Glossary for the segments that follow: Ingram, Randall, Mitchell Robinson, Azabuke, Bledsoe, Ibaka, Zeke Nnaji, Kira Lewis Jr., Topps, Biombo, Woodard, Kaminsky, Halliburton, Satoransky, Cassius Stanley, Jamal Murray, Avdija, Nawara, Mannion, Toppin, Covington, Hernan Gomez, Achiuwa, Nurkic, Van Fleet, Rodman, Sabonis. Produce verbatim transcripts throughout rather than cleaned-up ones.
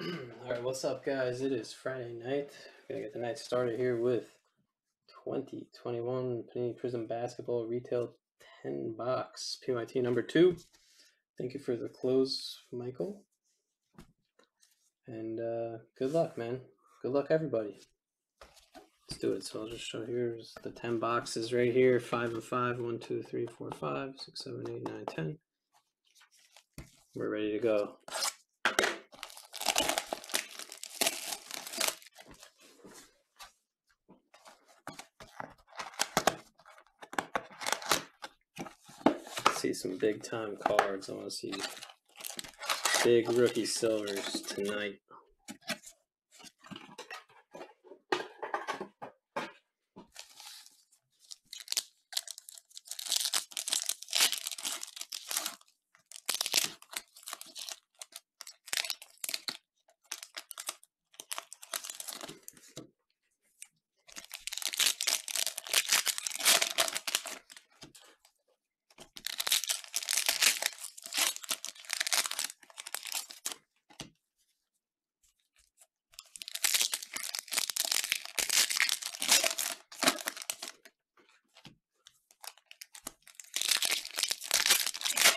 All right, what's up, guys? It is Friday night. We're going to get the night started here with twenty twenty-one Panini Prizm Basketball Retail ten box P Y T number two. Thank you for the close, Michael. And uh, good luck, man. Good luck, everybody. Let's do it. So I'll just show here's the ten boxes right here. five and five. one, two, three, four, five, six, seven, eight, nine, ten. We're ready to go. See some big time cards. I want to see big rookie silvers tonight.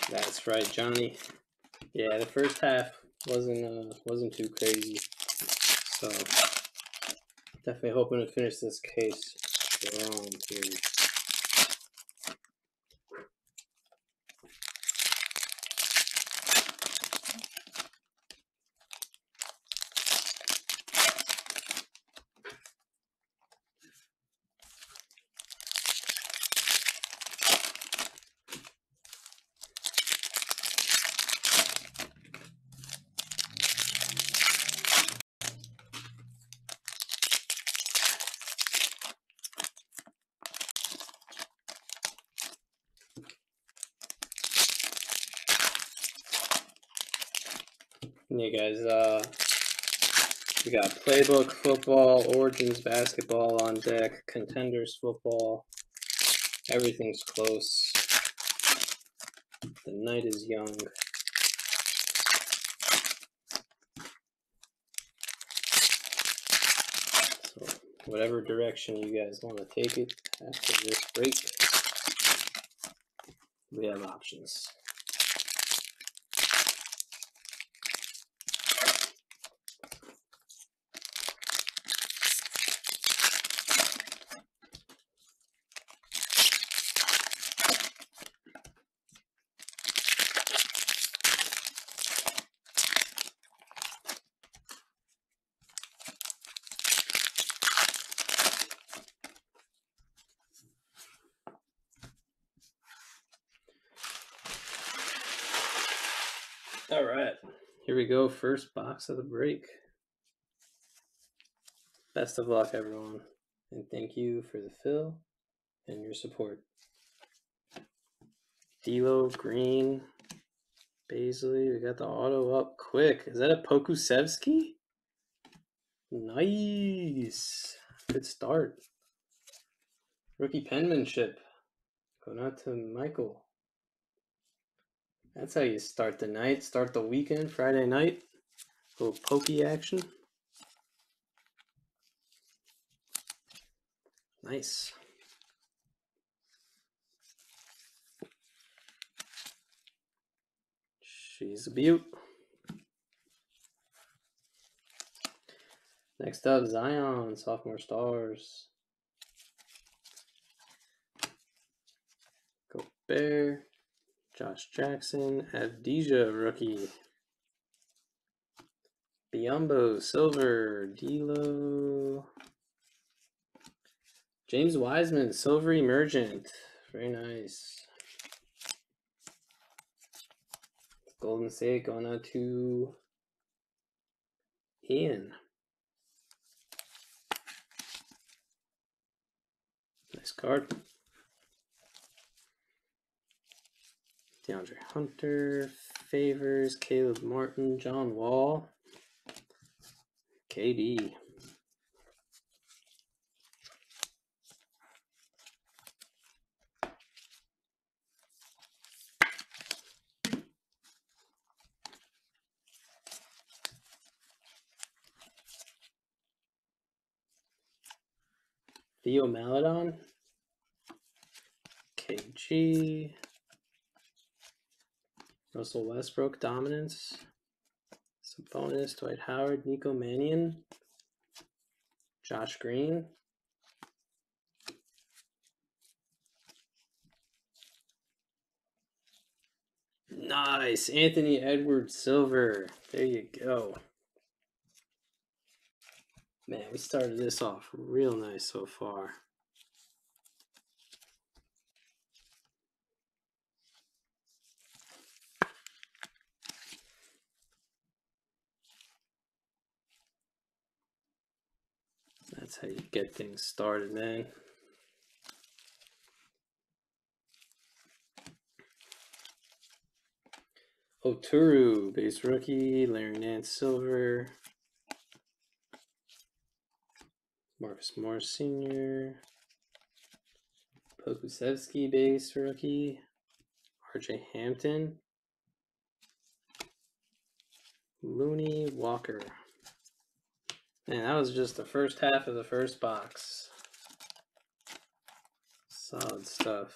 That's right, Johnny. Yeah, the first half wasn't uh, wasn't too crazy. So definitely hoping to finish this case strong here. Hey guys, uh, we got Playbook Football, Origins Basketball on deck, Contenders Football, everything's close, the night is young. So whatever direction you guys want to take it after this break, we have options. All right, here we go. First box of the break. Best of luck, everyone. And thank you for the fill and your support. D'Lo, Green, Baisley. We got the auto up quick. Is that a Pokusevski? Nice. Good start. Rookie penmanship. Going out to Michael. That's how you start the night, start the weekend, Friday night, a little pokey action. Nice. She's a beaut. Next up, Zion, sophomore stars. Go Bear. Josh Jackson, Avdija, rookie. Biombo, silver. D'Lo. James Wiseman, silver emergent. Very nice. Golden State going out to Ian. Nice card. DeAndre Hunter, Favors, Caleb Martin, John Wall, K D. Theo Maledon, K G, Russell Westbrook, Dominance, Sabonis, Dwight Howard, Nico Mannion, Josh Green, nice, Anthony Edwards Silver, there you go. Man, we started this off real nice so far. That's how you get things started, man. Oturu, base rookie, Larry Nance Silver. Marcus Morris Senior, Pokusevski base rookie, R J Hampton, Looney Walker. Man, that was just the first half of the first box. Solid stuff.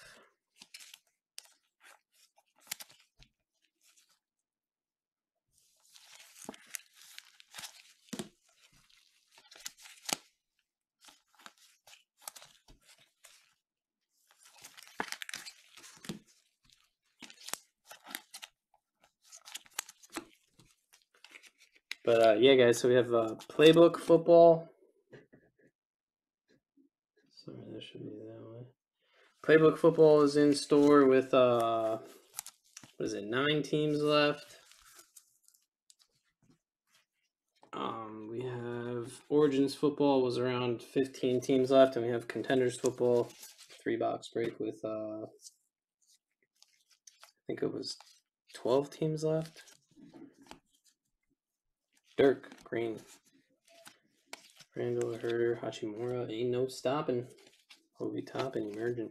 But, uh, yeah, guys, so we have uh, Playbook Football. Sorry, that should be that way. Playbook Football is in store with, uh, what is it, nine teams left. Um, we have Origins Football was around fifteen teams left, and we have Contenders Football, three-box break with, uh, I think it was twelve teams left. Dirk, Green, Randall, Herder, Hachimura, ain't no stopping. Obi Toppin, Emergent,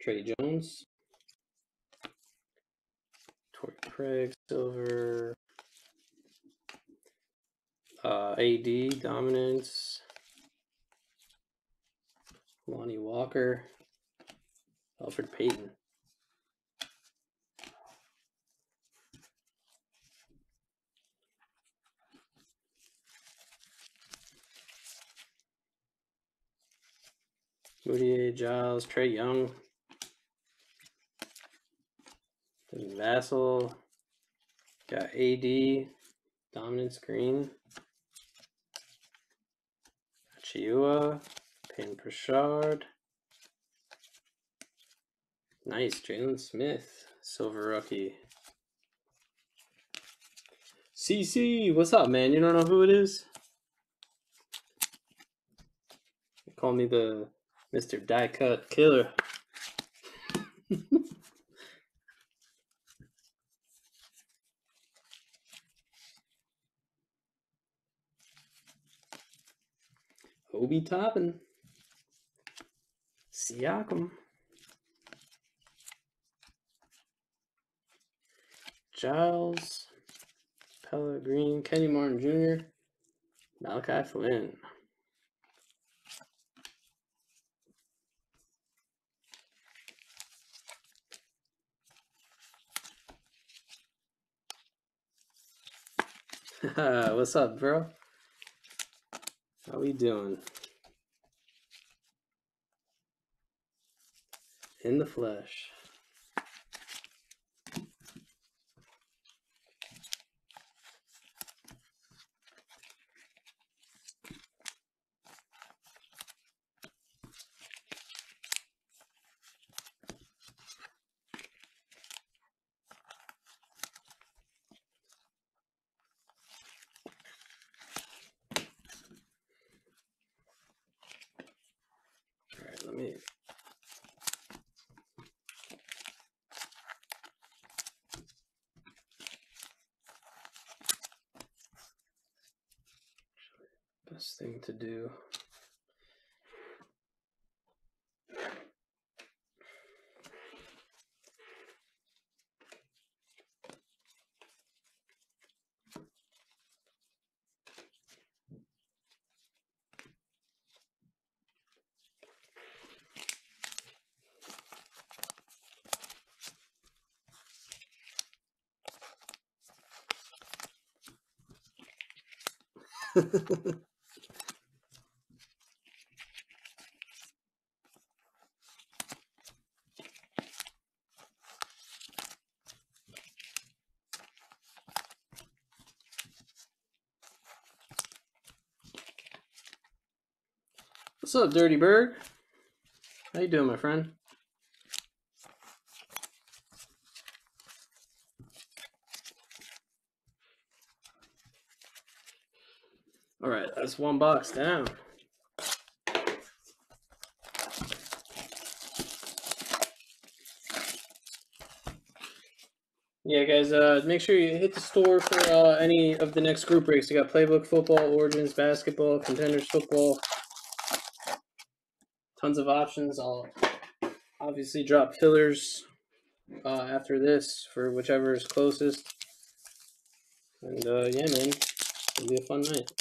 Trey Jones, Torrey Craig, Silver, uh, A D, Dominance, Lonnie Walker, Alfred Payton. Moutier, Giles, Trey Young, Devin Vassell, got A D, Dominance Green, Achiuwa, Payne Pritchard, nice, Jalen Smith, Silver Rookie. C C, what's up, man? You don't know who it is? They call me the Mister Die Cut Killer. Obi Toppin. Siakam. Giles. Pella Green. Kenny Martin Junior Malachi Flynn. What's up, bro? How we doing? In the flesh. Thing to do. What's up, Dirty Bird? How you doing, my friend? All right, that's one box down. Yeah, guys, uh, make sure you hit the store for uh, any of the next group breaks. You got Playbook Football, Origins Basketball, Contenders Football. Tons of options. I'll obviously drop fillers uh, after this for whichever is closest. And uh, yeah, man, it'll be a fun night.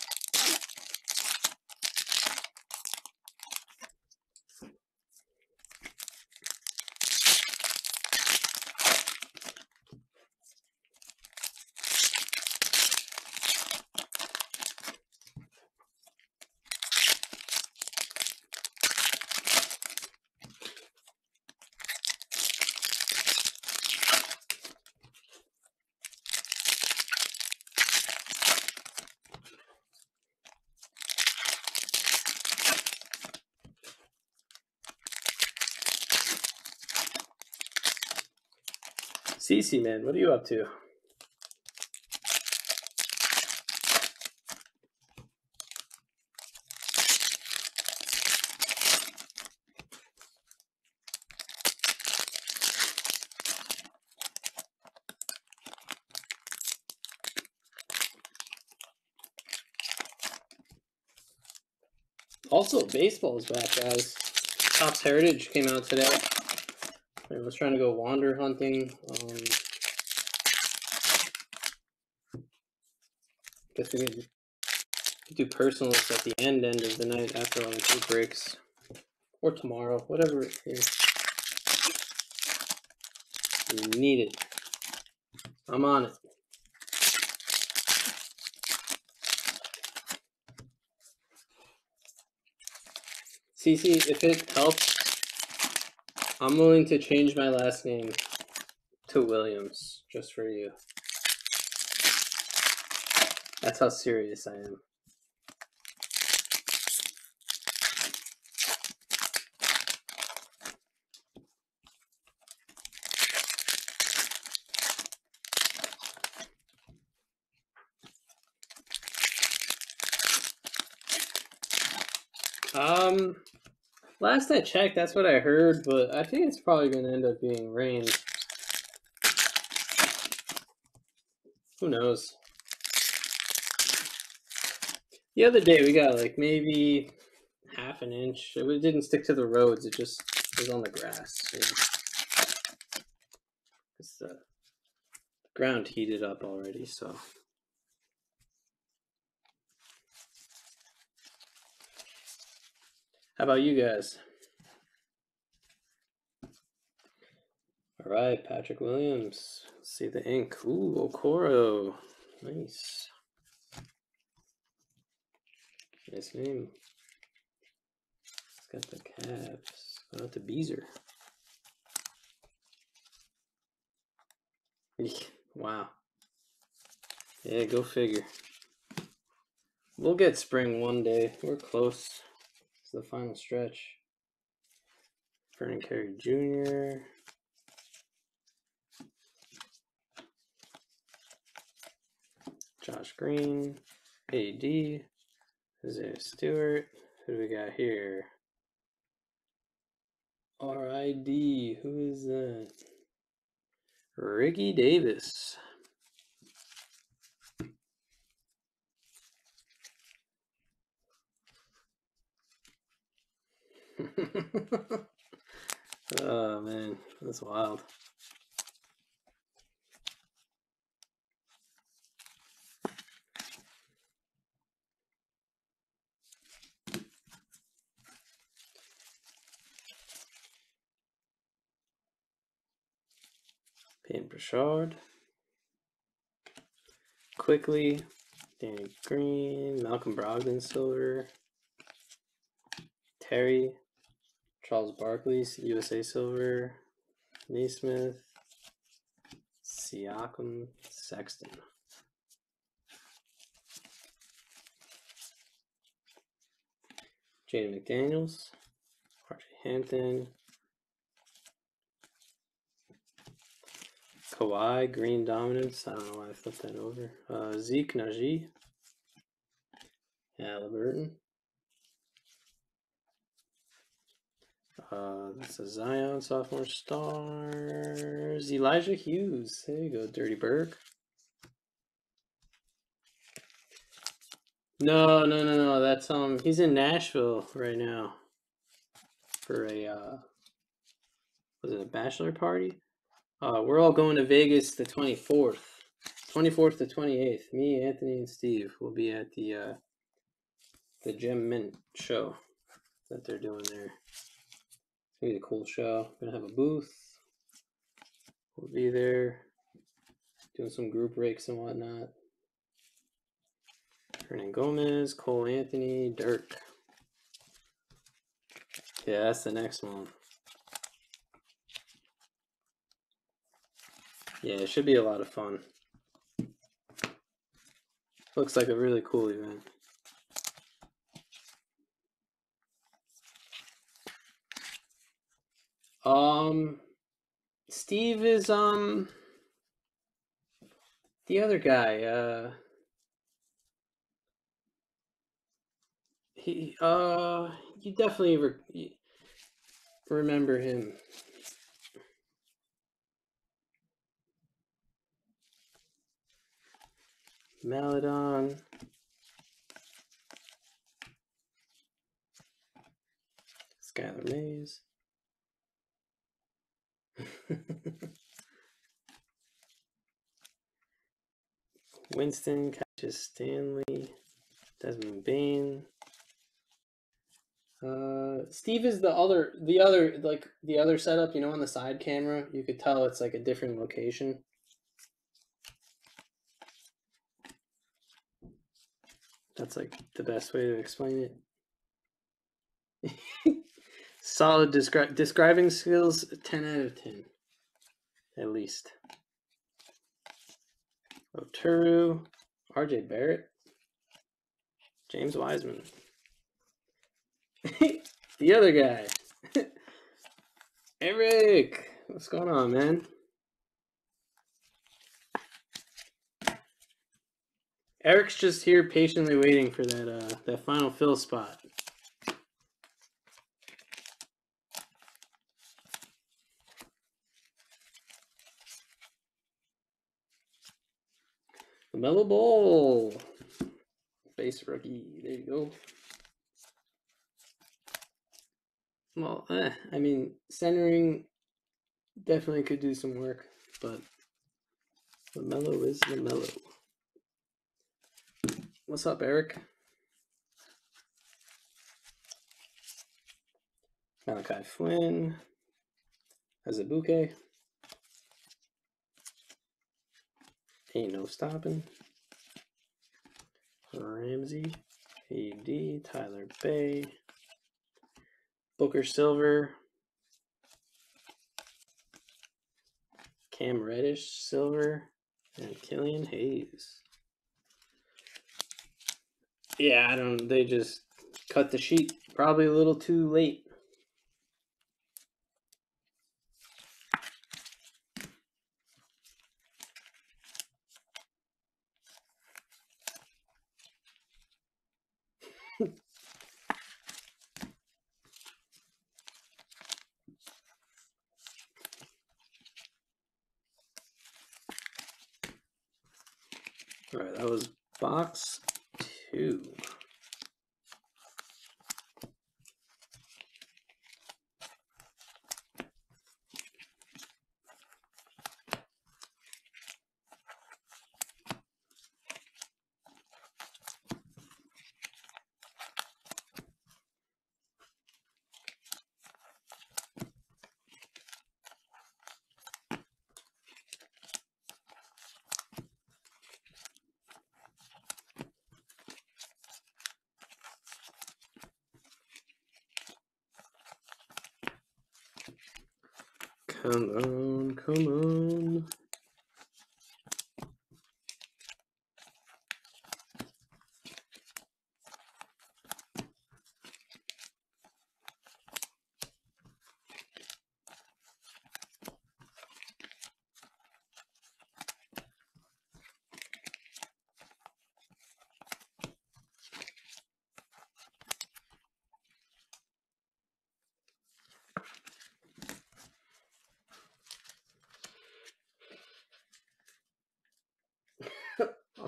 C C, man, what are you up to? Also, baseball's back, guys. Topps Heritage came out today. I was trying to go wander hunting. Um, guess we can do personals at the end end of the night after all the two breaks, or tomorrow, whatever it is. You need it. I'm on it. C C, if it helps, I'm willing to change my last name to Williams, just for you. That's how serious I am. Um... Last I checked, that's what I heard, but I think it's probably going to end up being rain. Who knows? The other day we got like maybe half an inch. It didn't stick to the roads, it just was on the grass. You know? It's the ground heated up already, so... How about you guys? All right, Patrick Williams. Let's see the ink. Ooh, Okoro. Nice. Nice name. It's got the Caps. What about the Beezer? Wow. Yeah, go figure. We'll get spring one day. We're close. The final stretch. Vernon Carey Junior Josh Green. A D. Isaiah Stewart. Who do we got here? R I D. Who is that? Ricky Davis. Oh man, that's wild. Payne Pritchard. Quickly, Danny Green, Malcolm Brogdon, silver. Terry, Charles Barkley, U S A silver. Naismith, Siakam, Sexton. Jaden McDaniels, R J Hampton, Kawhi, Green Dominance. I don't know why I flipped that over. Uh, Zeke, Nnaji, Halliburton. Uh, that's a Zion, sophomore stars. Elijah Hughes. There you go, Dirty Burke. No, no, no, no. That's um. He's in Nashville right now for a uh. Was it a bachelor party? Uh, we're all going to Vegas the twenty-fourth, twenty-fourth to twenty-eighth. Me, Anthony, and Steve will be at the uh, the Gem Mint show that they're doing there. It's gonna be a cool show. We're gonna have a booth. We'll be there doing some group rakes and whatnot. Hernan Gomez, Cole Anthony, Dirk. Yeah, that's the next one. Yeah, it should be a lot of fun. Looks like a really cool event. Um, Steve is, um, the other guy, uh, he, uh, you definitely re- remember him. Maledon. Skylar Mays. Winston, Cassius Stanley, Desmond Bain. Uh, Steve is the other, the other, like the other setup, you know, on the side camera. You could tell it's like a different location. That's like the best way to explain it. Solid descri describing skills, ten out of ten, at least. Oturu, R J Barrett, James Wiseman. The other guy. Eric, what's going on, man? Eric's just here patiently waiting for that uh, that final fill spot. LaMelo Ball. Base rookie. There you go. Well, eh, I mean, centering definitely could do some work, but LaMelo is LaMelo. What's up, Eric? Malachi Flynn. Azabuke. Ain't no stopping. Ramsey. A D. Tyler Bay. Booker Silver. Cam Reddish Silver. And Killian Hayes. Yeah, I don't, they just cut the sheet probably a little too late. All right, that was box two. Come on, come on.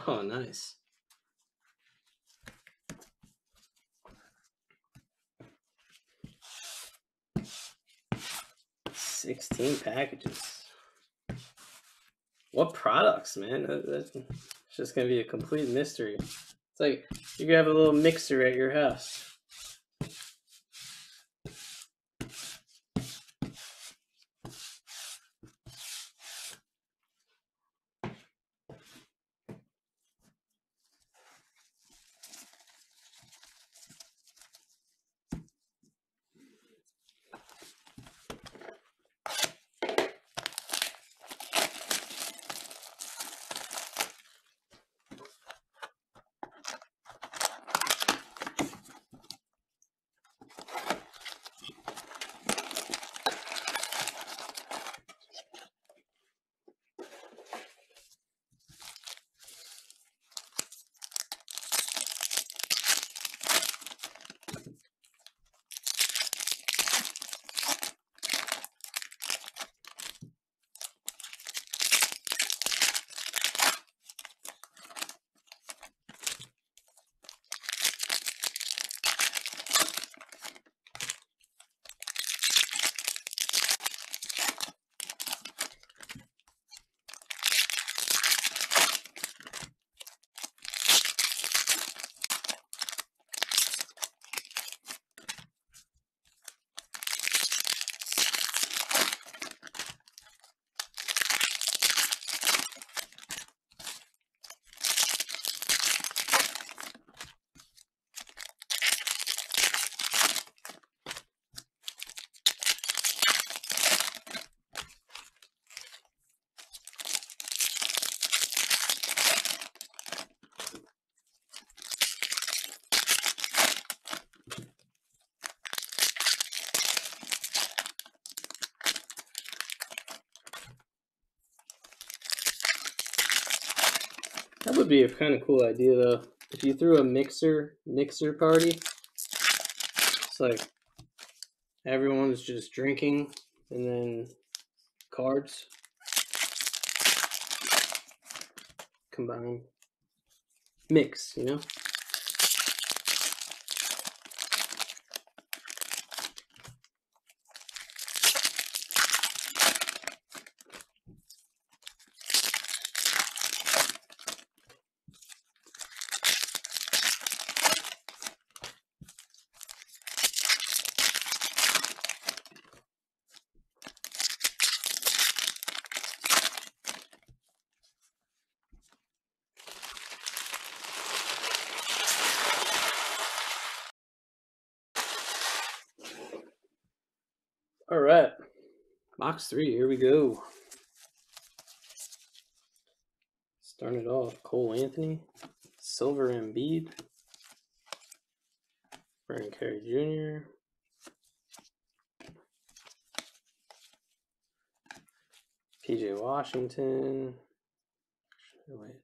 Oh, nice. Sixteen packages. What products, man? That's just gonna be a complete mystery. It's like you could have a little mixer at your house. That would be a kind of cool idea, though. If you threw a mixer mixer party, it's like everyone's just drinking and then cards combined, mix, you know. All right, box three, here we go. Starting it off, Cole Anthony, Silver Embiid, Vernon Carey Junior, P J Washington, wait.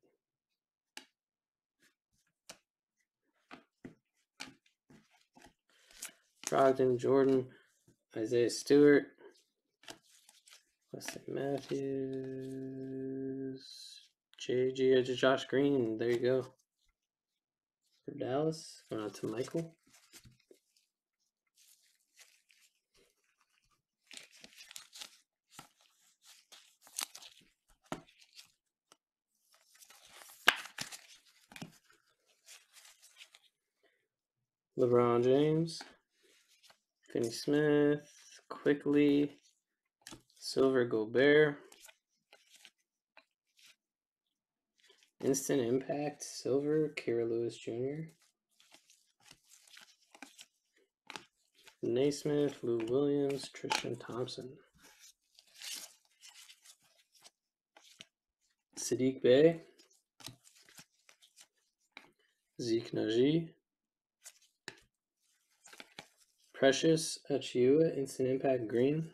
Brogdon, Jordan, Isaiah Stewart, Wesley Matthews, J G, Josh Green, there you go. For Dallas, going out to Michael. LeBron James. Finney Smith, Quickly, Silver Gobert, Instant Impact, Silver, Kira Lewis Junior, Naismith, Lou Williams, Tristan Thompson. Sadiq Bey, Zeke Nnaji, Precious Achiuwa, Instant Impact Green,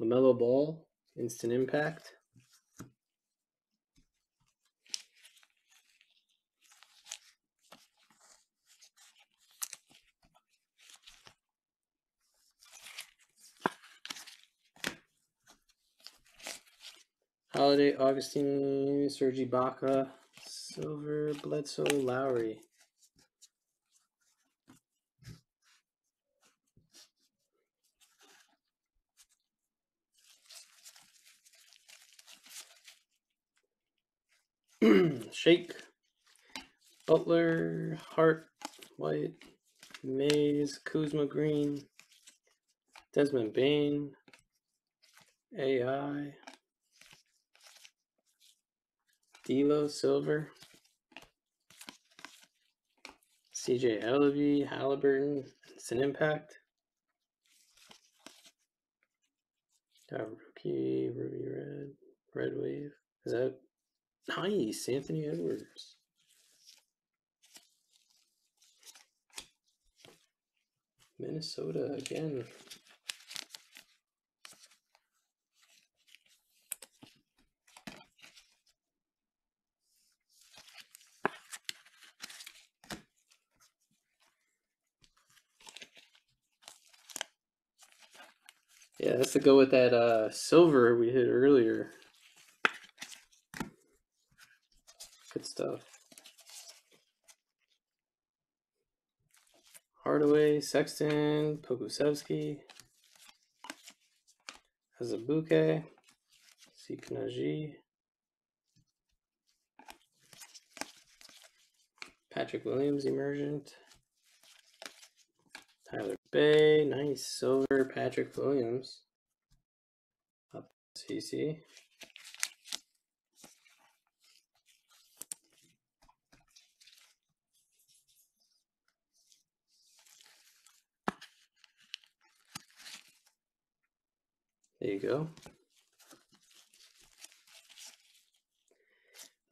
LaMelo Ball, Instant Impact, Holiday, Augustine, Serge Ibaka, Silver, Bledsoe, Lowry. Shake, Butler, Hart, White, Mays, Kuzma, Green, Desmond Bain, A I, D'Lo, Silver, C J Ellaby, Halliburton, Instant Impact, uh, Rookie, Ruby Red, Red Wave, is that nice, Anthony Edwards. Minnesota again. Yeah, that's to go with that uh, silver we hit earlier. Good stuff. Hardaway, Sexton, Pokusevski, Azabuke, Nnaji, Patrick Williams, Emergent, Tyler Bay, nice silver, Patrick Williams, up C C. There you go.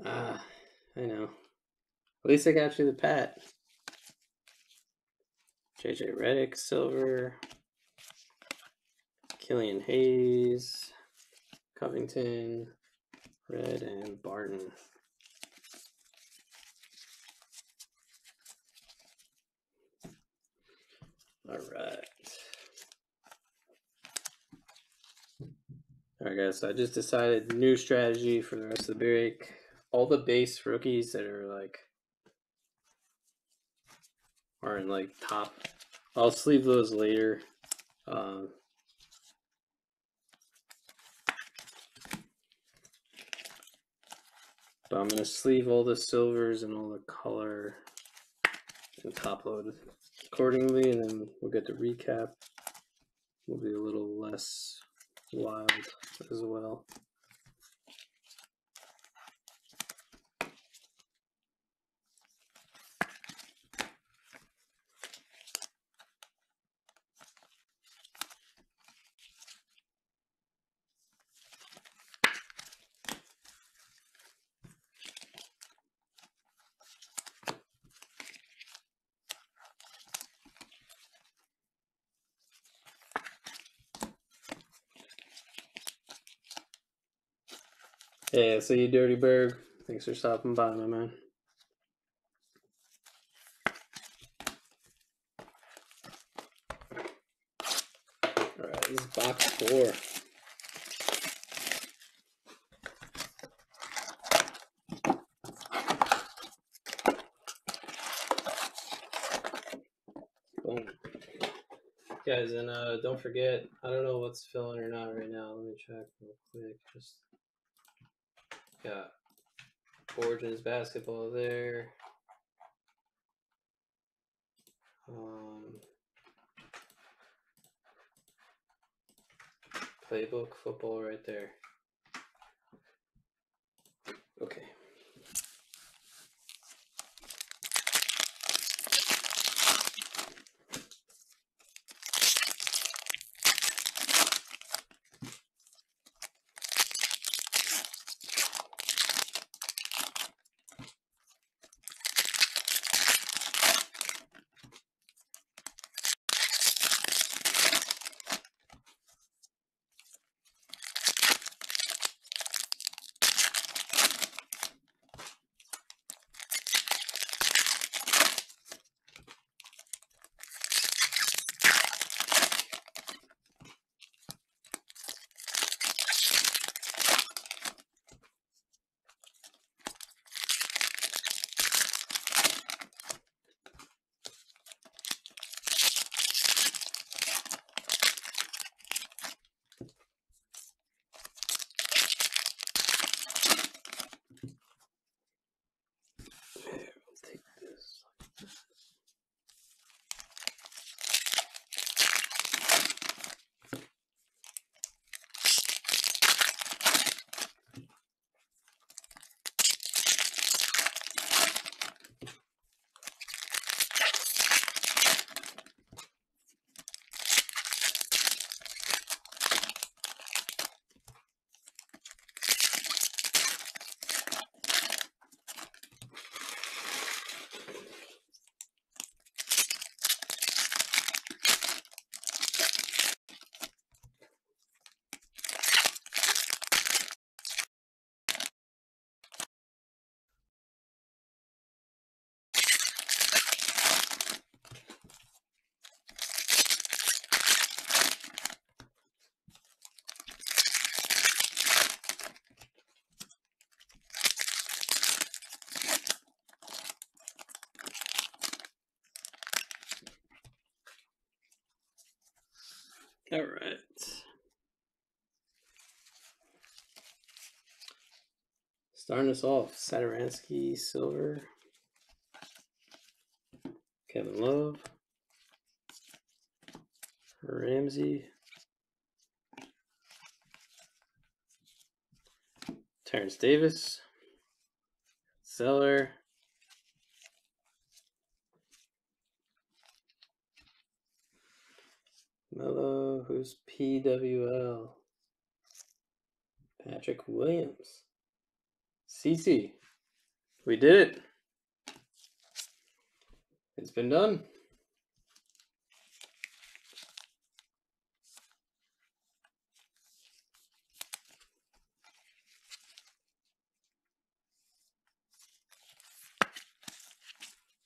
Ah, I know. At least I got you the pat. J J Redick, silver. Killian Hayes, Covington, Red, and Barton. All right. All right, guys, so I just decided new strategy for the rest of the break. All the base rookies that are like, are in like top, I'll sleeve those later. Um, but I'm going to sleeve all the silvers and all the color and top load accordingly, and then we'll get the recap. We'll be a little less wild as well. Yeah, see you, Dirty Berg. Thanks for stopping by, my man. All right, this is box four. Boom. Guys, and uh, don't forget, I don't know what's filling or not right now. Let me check real quick. Just... Got Origins basketball there. Um, playbook football right there. Okay. All right. Starting us off, Satoransky, Silver, Kevin Love, Ramsey, Terrence Davis, Zeller, Mello, who's P W L, Patrick Williams, C C. We did it. It's been done.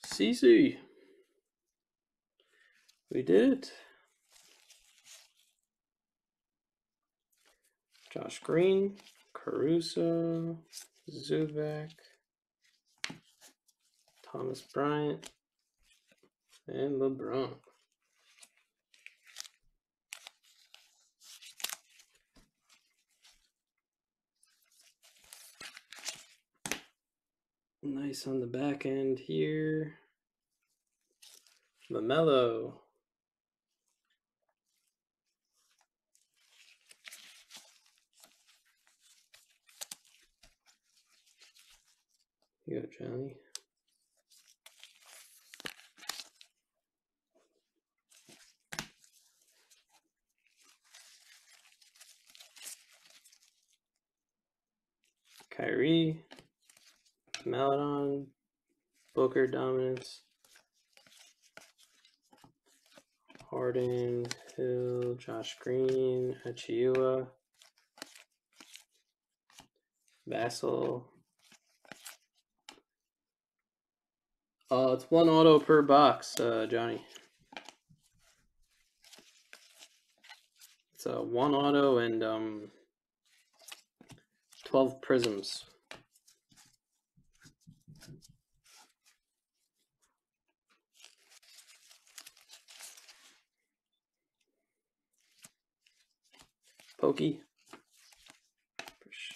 C C. We did it. Josh Green, Caruso, Zubac, Thomas Bryant, and LeBron. Nice on the back end here. LaMelo. You got Johnny. Kyrie, Maledon, Booker dominance, Harden, Hill, Josh Green, Achiuwa, Vassell. Uh, it's one auto per box, uh, Johnny. It's uh, one auto and um, twelve prisms. Pokey,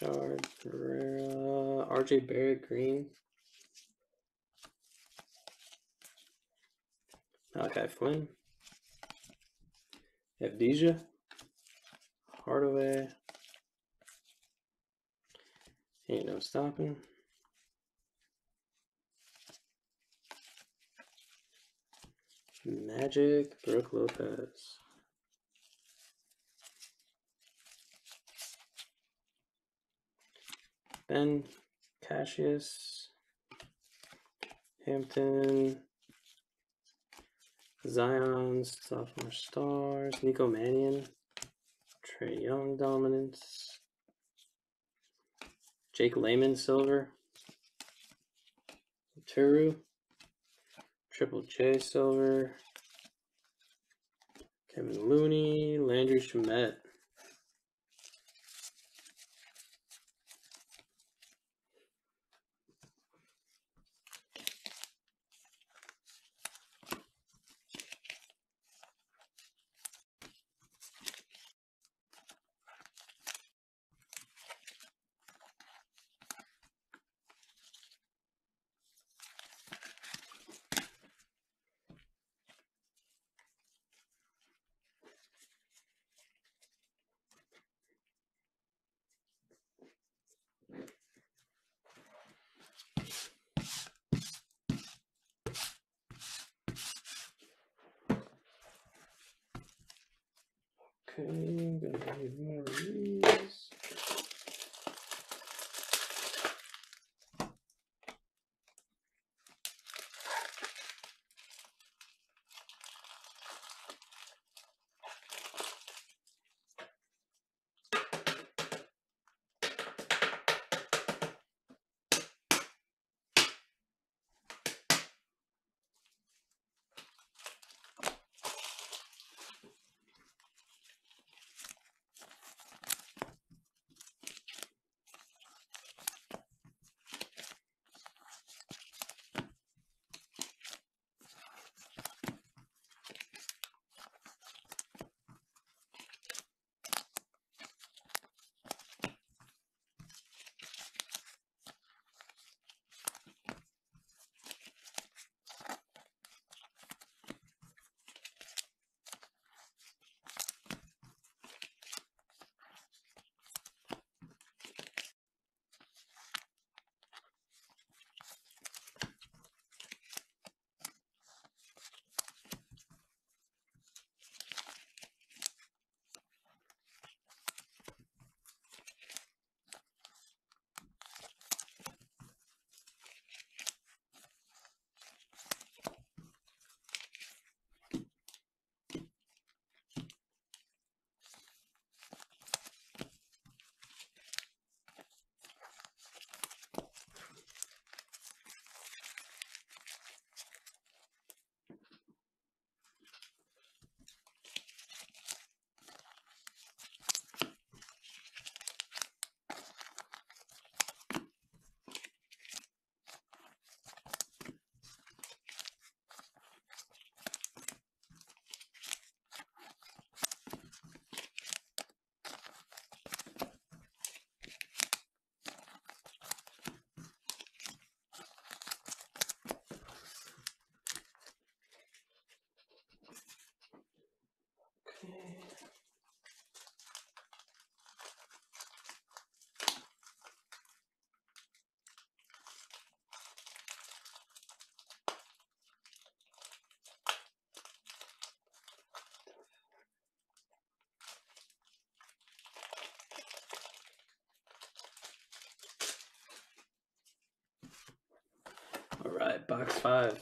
Bouchard, Herrera, R J Barrett, Green. Malachi Flynn, Evdija, Hardaway, ain't no stopping, Magic, Brooke Lopez, Ben, Cassius, Hampton, Zion, sophomore stars, Nico Mannion, Trae Young dominance, Jake Layman silver, Turu, Triple J silver, Kevin Looney, Landry Shamet, okay, I'm going to need more of these. right, box five.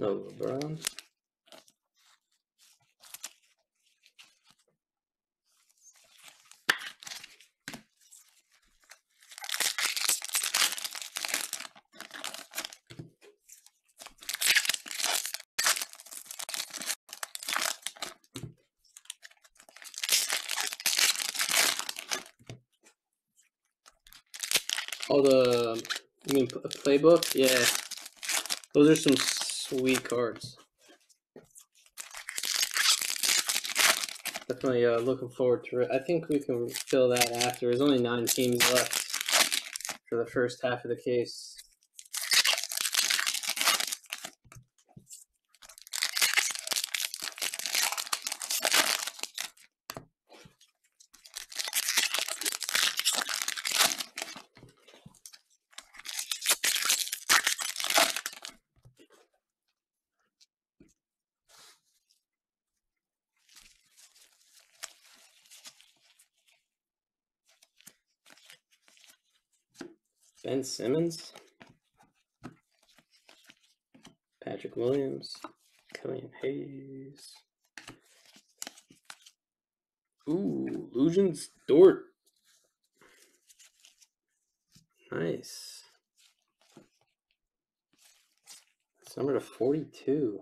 No LeBron. Oh, the I mean playbook? Yeah, those are some sweet cards. Definitely uh, looking forward to it. I think we can fill that after. There's only nine teams left for the first half of the case. Ben Simmons, Patrick Williams, Killian Hayes. Ooh, Luguentz Dort. Nice. That's number to forty-two.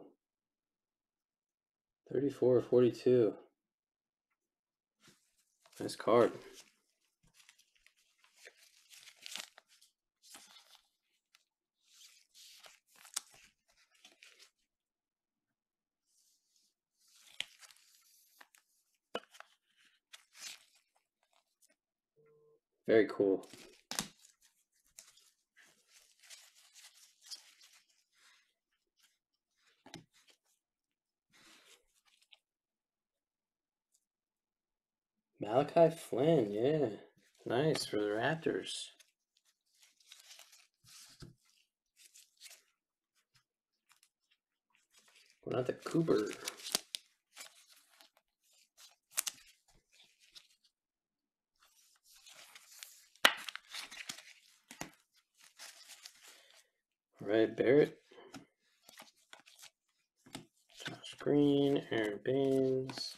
Thirty-four or forty-two. Nice card. Very cool. Malachi Flynn, yeah. Nice for the Raptors. Going out to Cooper. Red Barrett, Josh Green, Aaron Baines,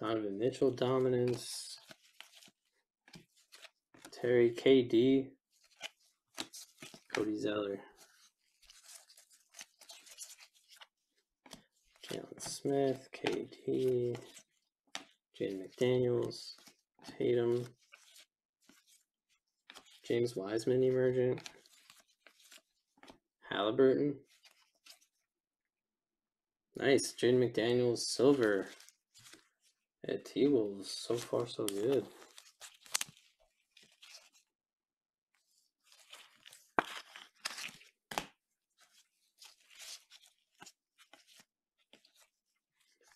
Donovan Mitchell dominance, Terry K D, Cody Zeller, Jalen Smith, K D, Jaden McDaniels, Tatum, James Wiseman emergent, Halliburton. Nice. Jaden McDaniels silver at T-Wolves. So far, so good.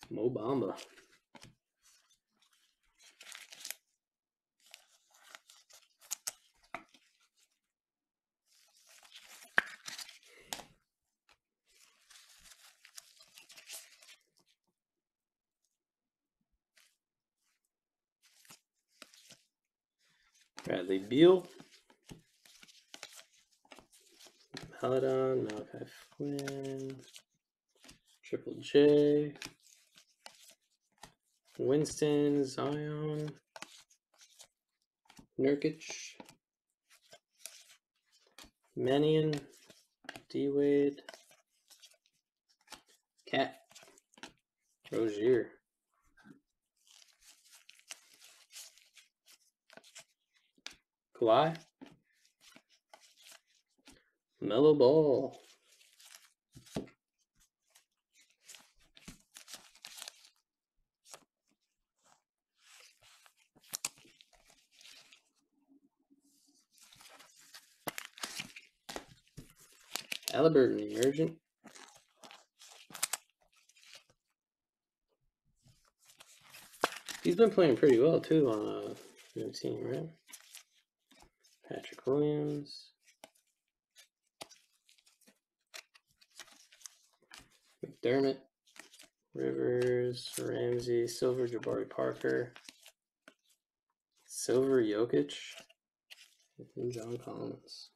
Mo Bamba. Bradley Beal. Maledon, Malachi Flynn, Triple J, Winston, Zion, Nurkic, Mannion, D-Wade, Cat, Rozier. Kawhi, Melo Ball, Halliburton, Emergent, he's been playing pretty well too on a new team, right? Patrick Williams, McDermott, Rivers, Ramsey, Silver, Jabari Parker, Silver, Jokic, and John Collins.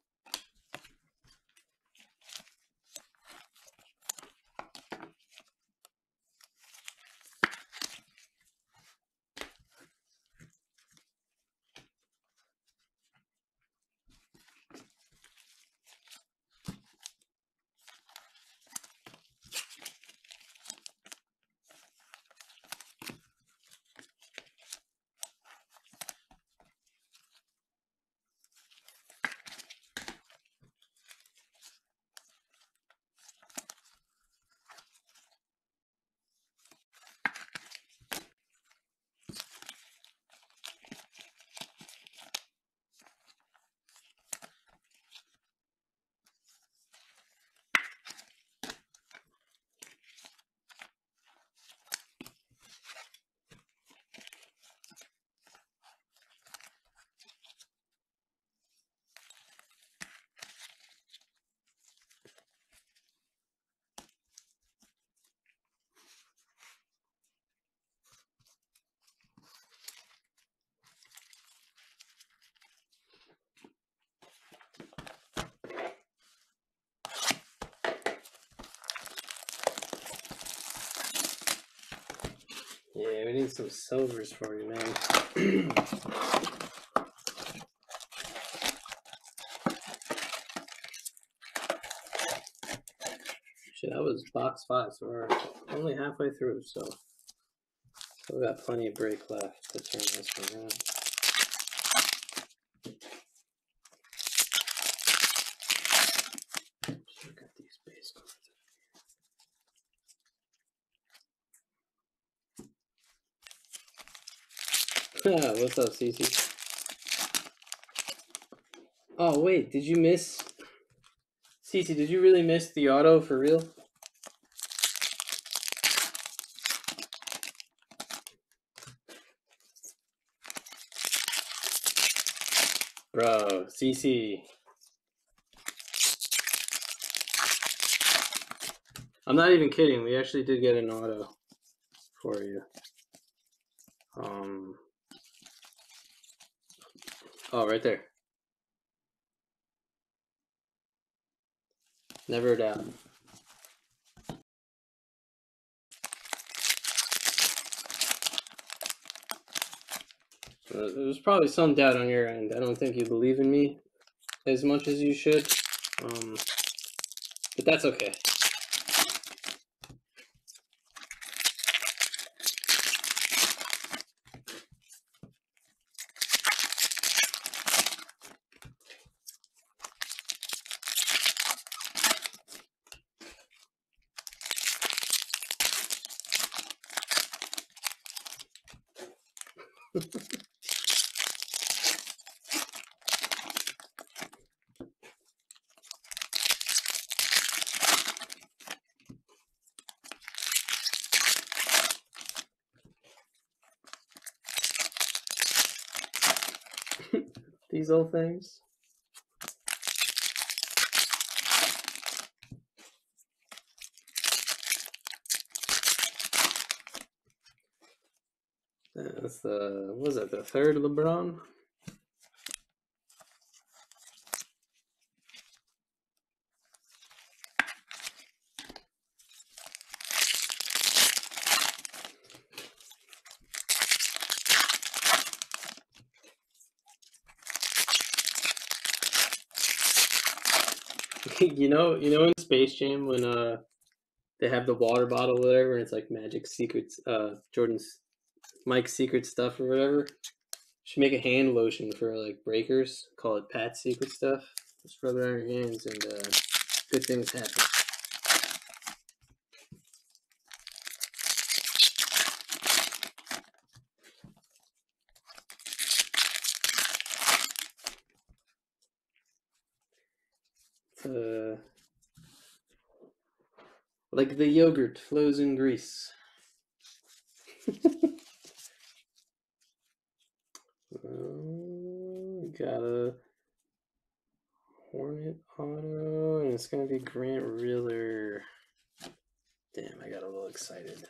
Yeah, we need some silvers for you, man. Shit, that was box five, so we're only halfway through, so we've got plenty of break left to turn this one around. What's up, Cece? Oh, wait, did you miss? Cece, did you really miss the auto for real? Bro, Cece. I'm not even kidding. We actually did get an auto for you. Um... Oh, right there. Never a doubt. There's probably some doubt on your end. I don't think you believe in me as much as you should. Um, but that's okay. These old things. That's the, what was that, the third LeBron? you know, you know, in Space Jam when uh they have the water bottle, or whatever, and it's like Magic secrets, uh, Jordan's, Mike's secret stuff, or whatever. Should make a hand lotion for like breakers. Call it Pat's secret stuff. Just rub it on your hands, and uh, good things happen. Uh, like the yogurt flows in Greece. um, got a Hornet auto, and it's going to be Grant Riller. Damn, I got a little excited.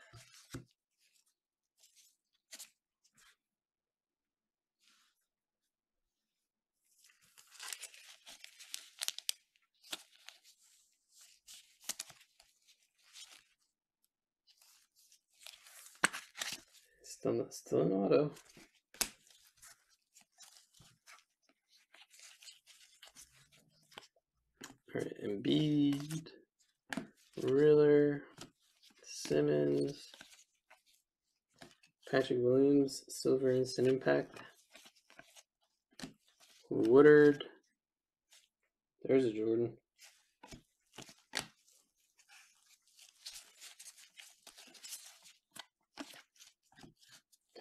Still, still an auto. All right, Embiid, Riller, Simmons, Patrick Williams, Silver Instant Impact, Woodard. There's a Jordan.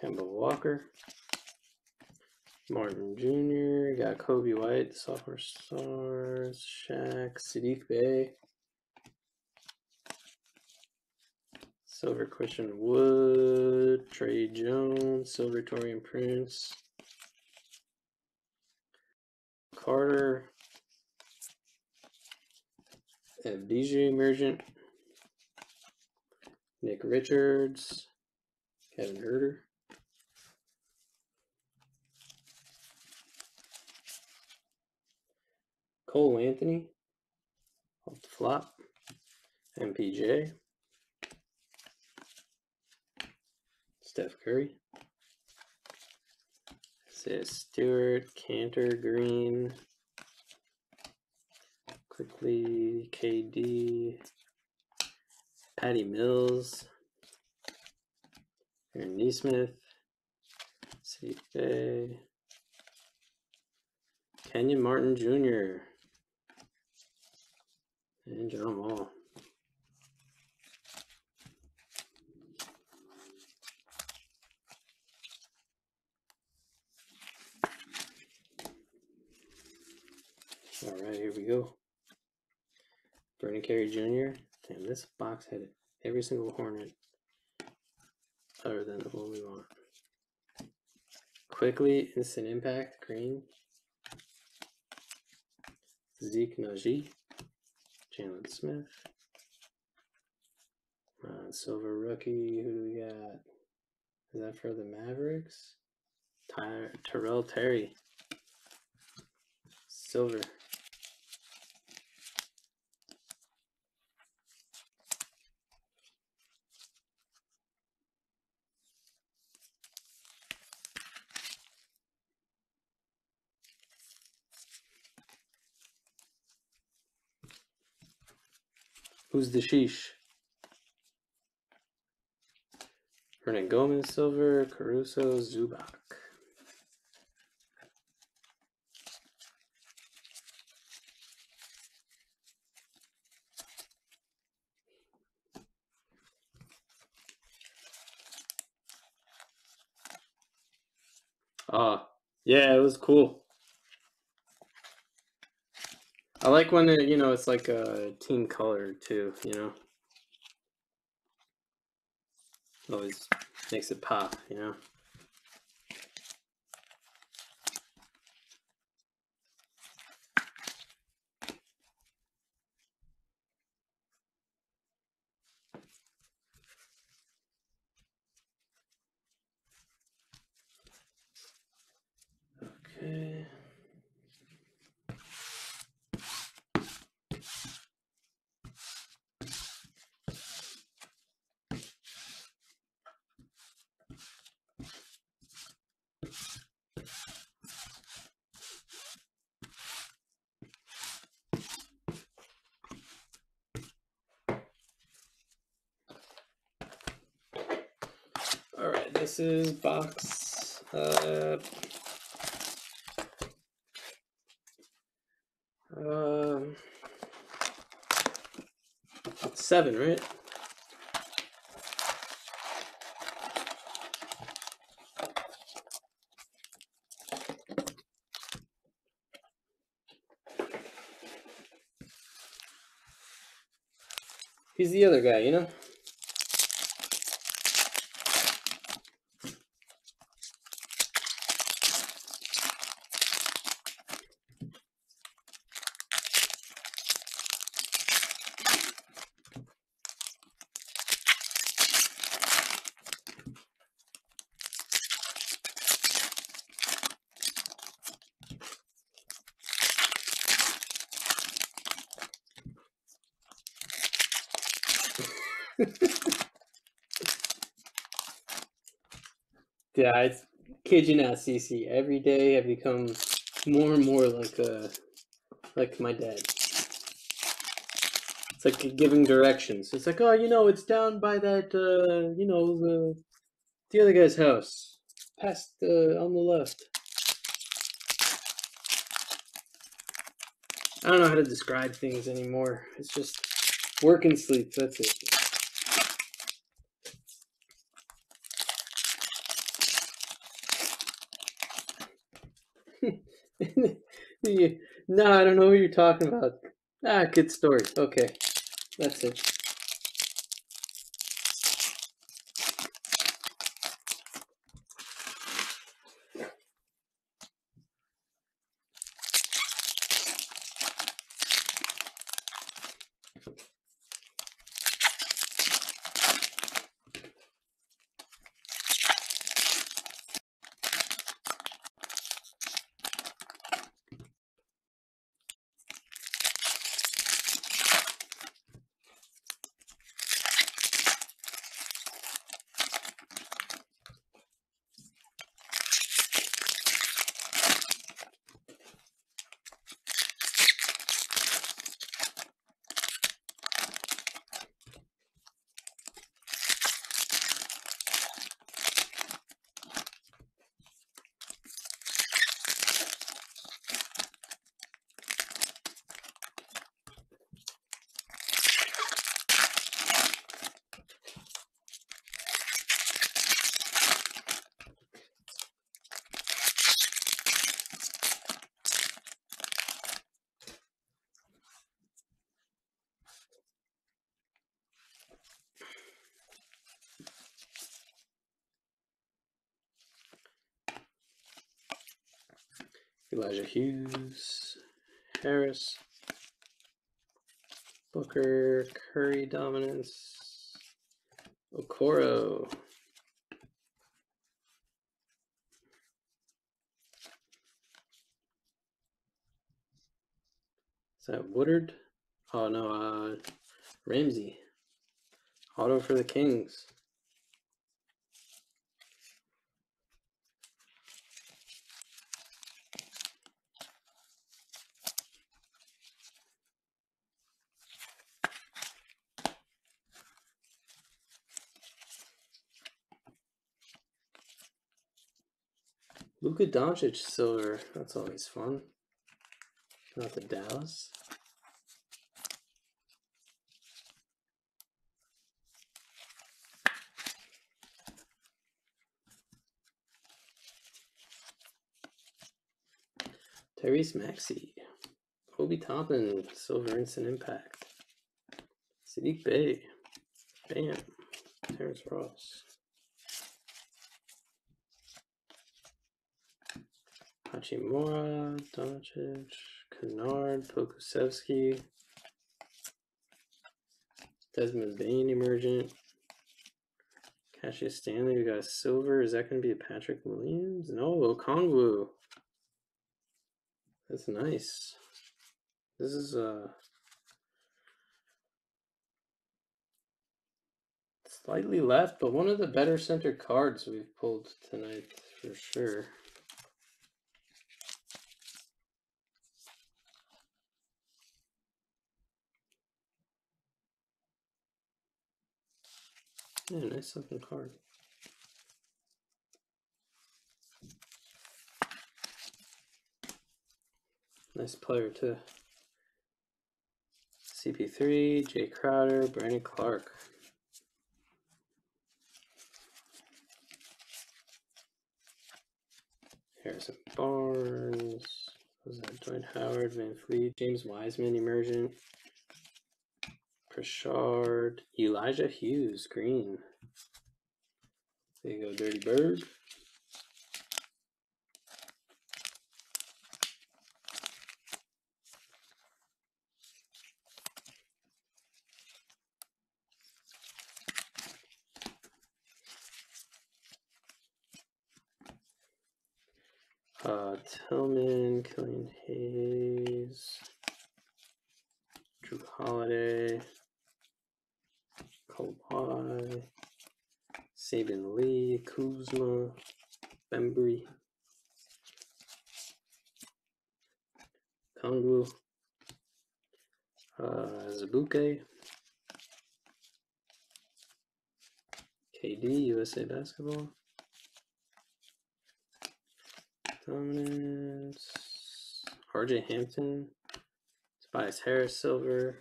Kemba Walker, Martin Junior, got Kobe White, Sophomore Stars, Shaq, Sadiq Bey, Silver Christian Wood, Trey Jones, Silver Torian Prince, Carter, F D J Emergent, Nick Richards, Kevin Herder. Cole Anthony, off the flop, M P J, Steph Curry, Isaiah Stewart, Cantor, Green, Quickly, K D, Patty Mills, Aaron Naismith, Steve Bay, Kenyon Martin Junior, and John Wall. All right, here we go. Vernon Carey Junior Damn, this box had it. Every single Hornet other than the one we want. Quickly, Instant Impact, Green. Zeke Nnaji. Jalen Smith, uh, Silver Rookie, who do we got? Is that for the Mavericks? Tyler, Terrell Terry, Silver. Who's the sheesh? Hernan Gomez, Silver, Caruso, Zubac. Ah, yeah, it was cool. I like when it, you know, it's like a team color too, you know. It always makes it pop, you know. This is box uh, um, seven, right? He's the other guy, you know? Yeah, I kid you not, C C. Every day I become more and more like uh, like my dad. It's like giving directions. It's like, oh, you know, it's down by that, uh, you know, the the other guy's house, past uh, on the left. I don't know how to describe things anymore. It's just work and sleep. That's it. No, I don't know who you're talking about. Ah, good story. Okay, that's it. Elijah Hughes, Harris, Booker, Curry dominance, Okoro, is that Woodard? Oh no, uh, Ramsey, auto for the Kings. Luka Doncic silver, that's always fun. Not the Dallas. Tyrese Maxey. Obi Toppin, silver instant impact. Sadiq Bey. Bam. Terrence Ross. Hachimura, Doncic, Kennard, Pokusevski, Desmond Bane, emergent, Cassius Stanley, we got a silver. Is that going to be a Patrick Williams? No, Okongwu. That's nice. This is uh, slightly left, but one of the better center cards we've pulled tonight for sure. Yeah, nice looking card. Nice player too. C P three, Jay Crowder, Brandon Clark. Harrison Barnes. Was that Dwight Howard, Van Fleet, James Wiseman, Emergent, Pritchard, Elijah Hughes, Green. There you go, Dirty Bird. Uh, Tillman, Killian Hayes, Drew Holiday, Kawhi, Saban Lee, Kuzma, Bembry, Okongwu, uh, Azabuke, K D, U S A Basketball. Dominance, R J Hampton, Tobias Harris Silver,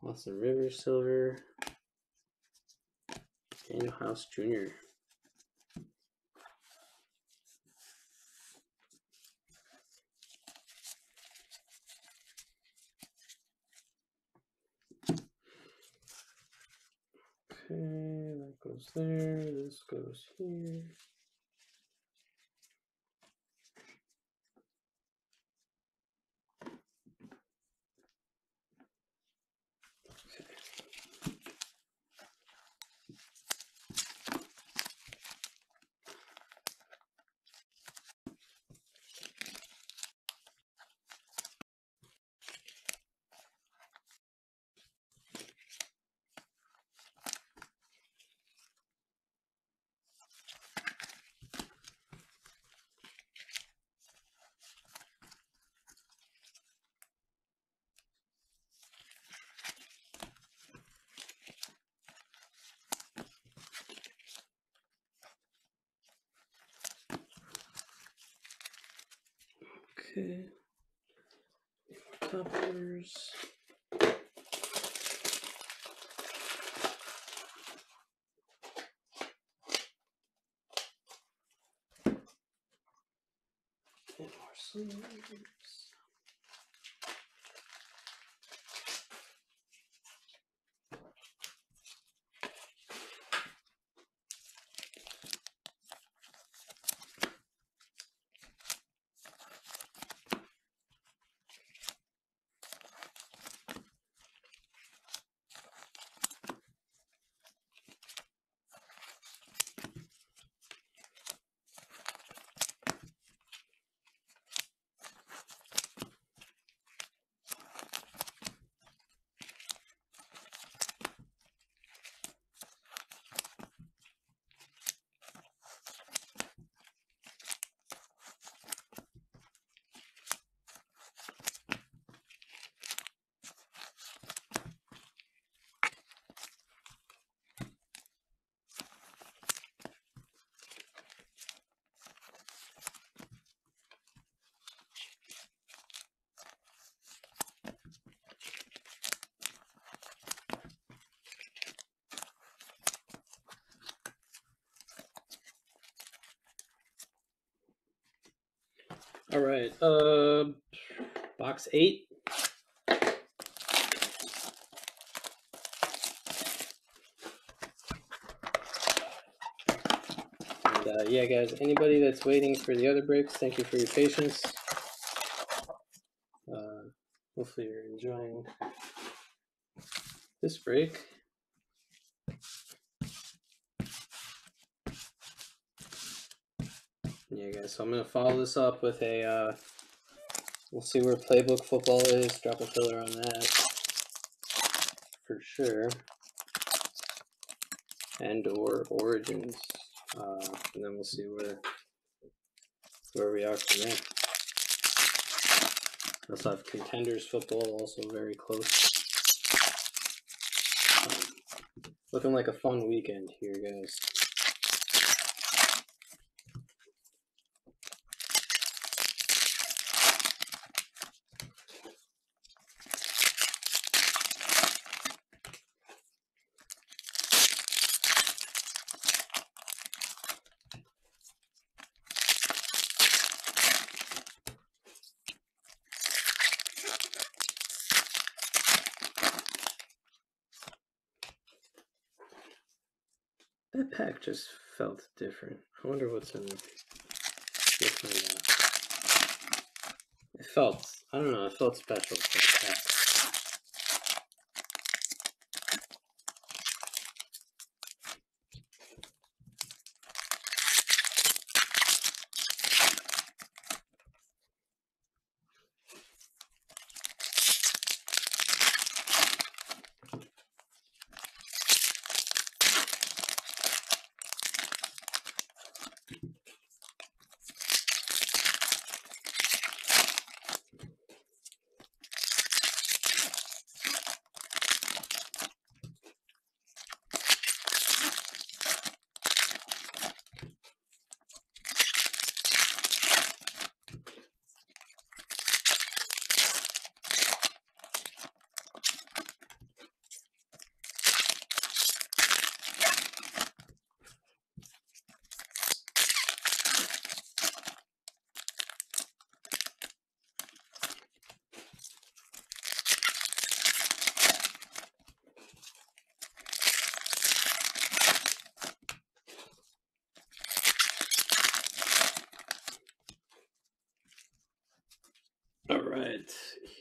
Austin Rivers Silver, Daniel House Junior Okay, that goes there, this goes here. Okay, toppers. And more sleeves. All right, uh, box eight. And, uh, yeah, guys, anybody that's waiting for the other breaks, thank you for your patience. Uh, hopefully you're enjoying this break. Yeah, guys, so I'm going to follow this up with a, uh, we'll see where Playbook Football is, drop a filler on that, for sure, and or Origins, uh, and then we'll see where, where we are from there. I also have Contenders Football, also very close. Um, looking like a fun weekend here, guys. That pack just felt different. I wonder what's in it. Different. Uh, it felt, I don't know, it felt special for the pack.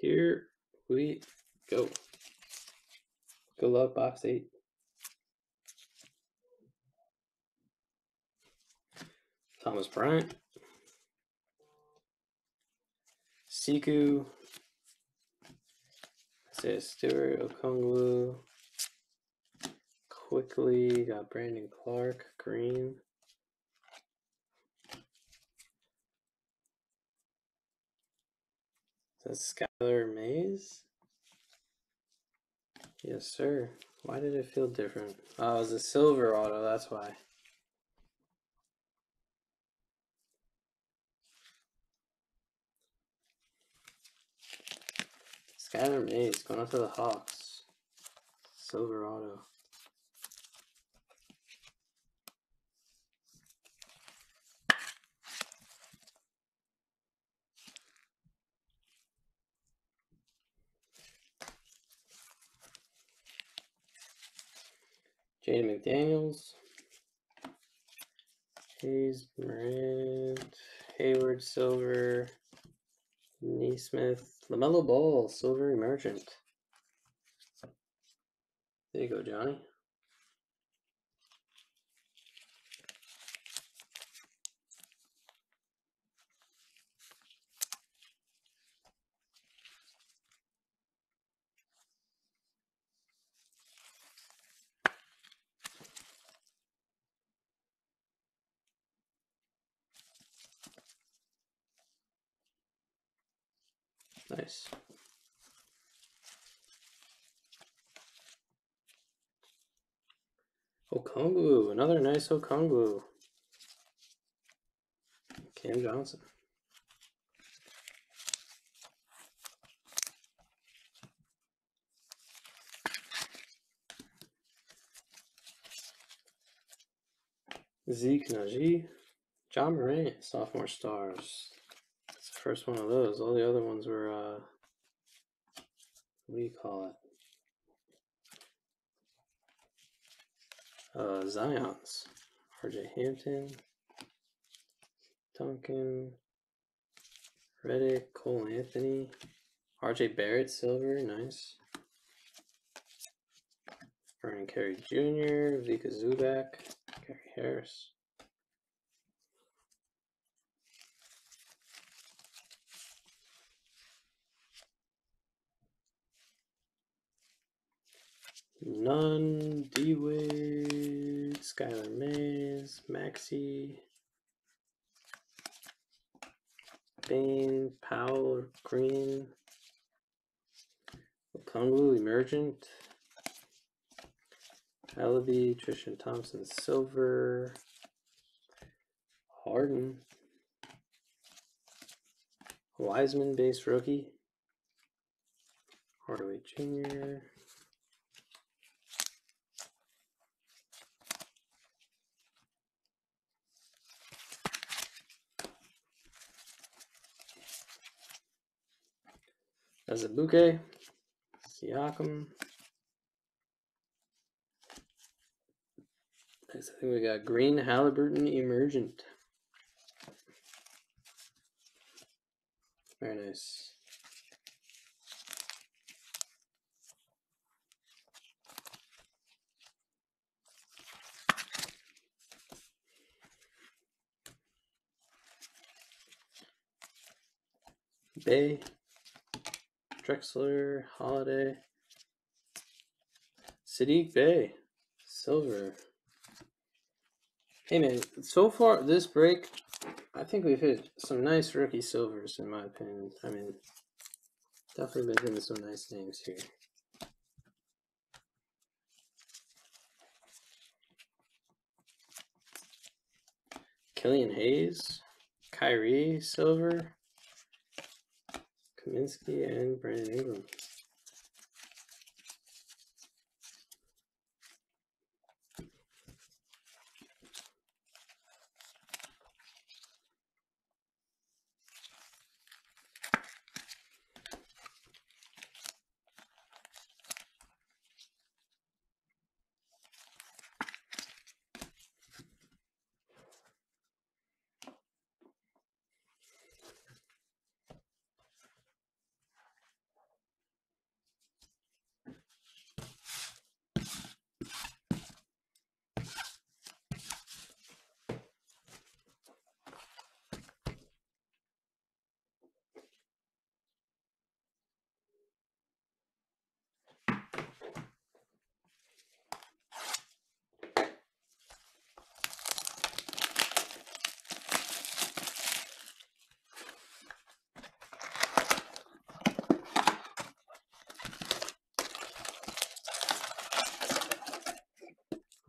Here we go. Good luck, box eight. Thomas Bryant. Siku. Isaiah Stewart, Okongwu. Quickly got Brandon Clark, Green. That's Skylar Mays? Yes, sir. Why did it feel different? Oh, it was a silver auto, that's why. Skylar Mays going up to the Hawks. Silver auto. Jaden McDaniels, Hayes, Morant, Hayward, Silver, Naismith, LaMelo Ball, Silver Emergent. There you go, Johnny. Nice. Okongwu, another nice Okongwu. Cam Johnson. Zeke Nnaji. John Morant, sophomore stars. First one of those. All the other ones were, uh, what do you call it? Uh, Zions. R J Hampton, Duncan, Reddick, Cole Anthony, R J Barrett, silver, nice. Vernon Carey Junior, Vika Zubak, Gary Harris. Nunn, D-Wade, Skylar Mays, Maxey, Bain, Powell, Green, Okongwu, Emergent, Alabi, Tristan Thompson, Silver, Harden, Wiseman, base rookie, Hardaway Junior, Azabuke, Siakam, Nice. I think we got Green Halliburton Emergent. Very nice. Bay, Drexler, Holiday, Sadiq Bay, Silver. Hey man, so far this break, I think we've hit some nice rookie silvers in my opinion. I mean, definitely been hitting some nice names here. Killian Hayes, Kyrie, Silver. Kaminsky and Brandon Ingram.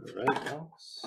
Right box.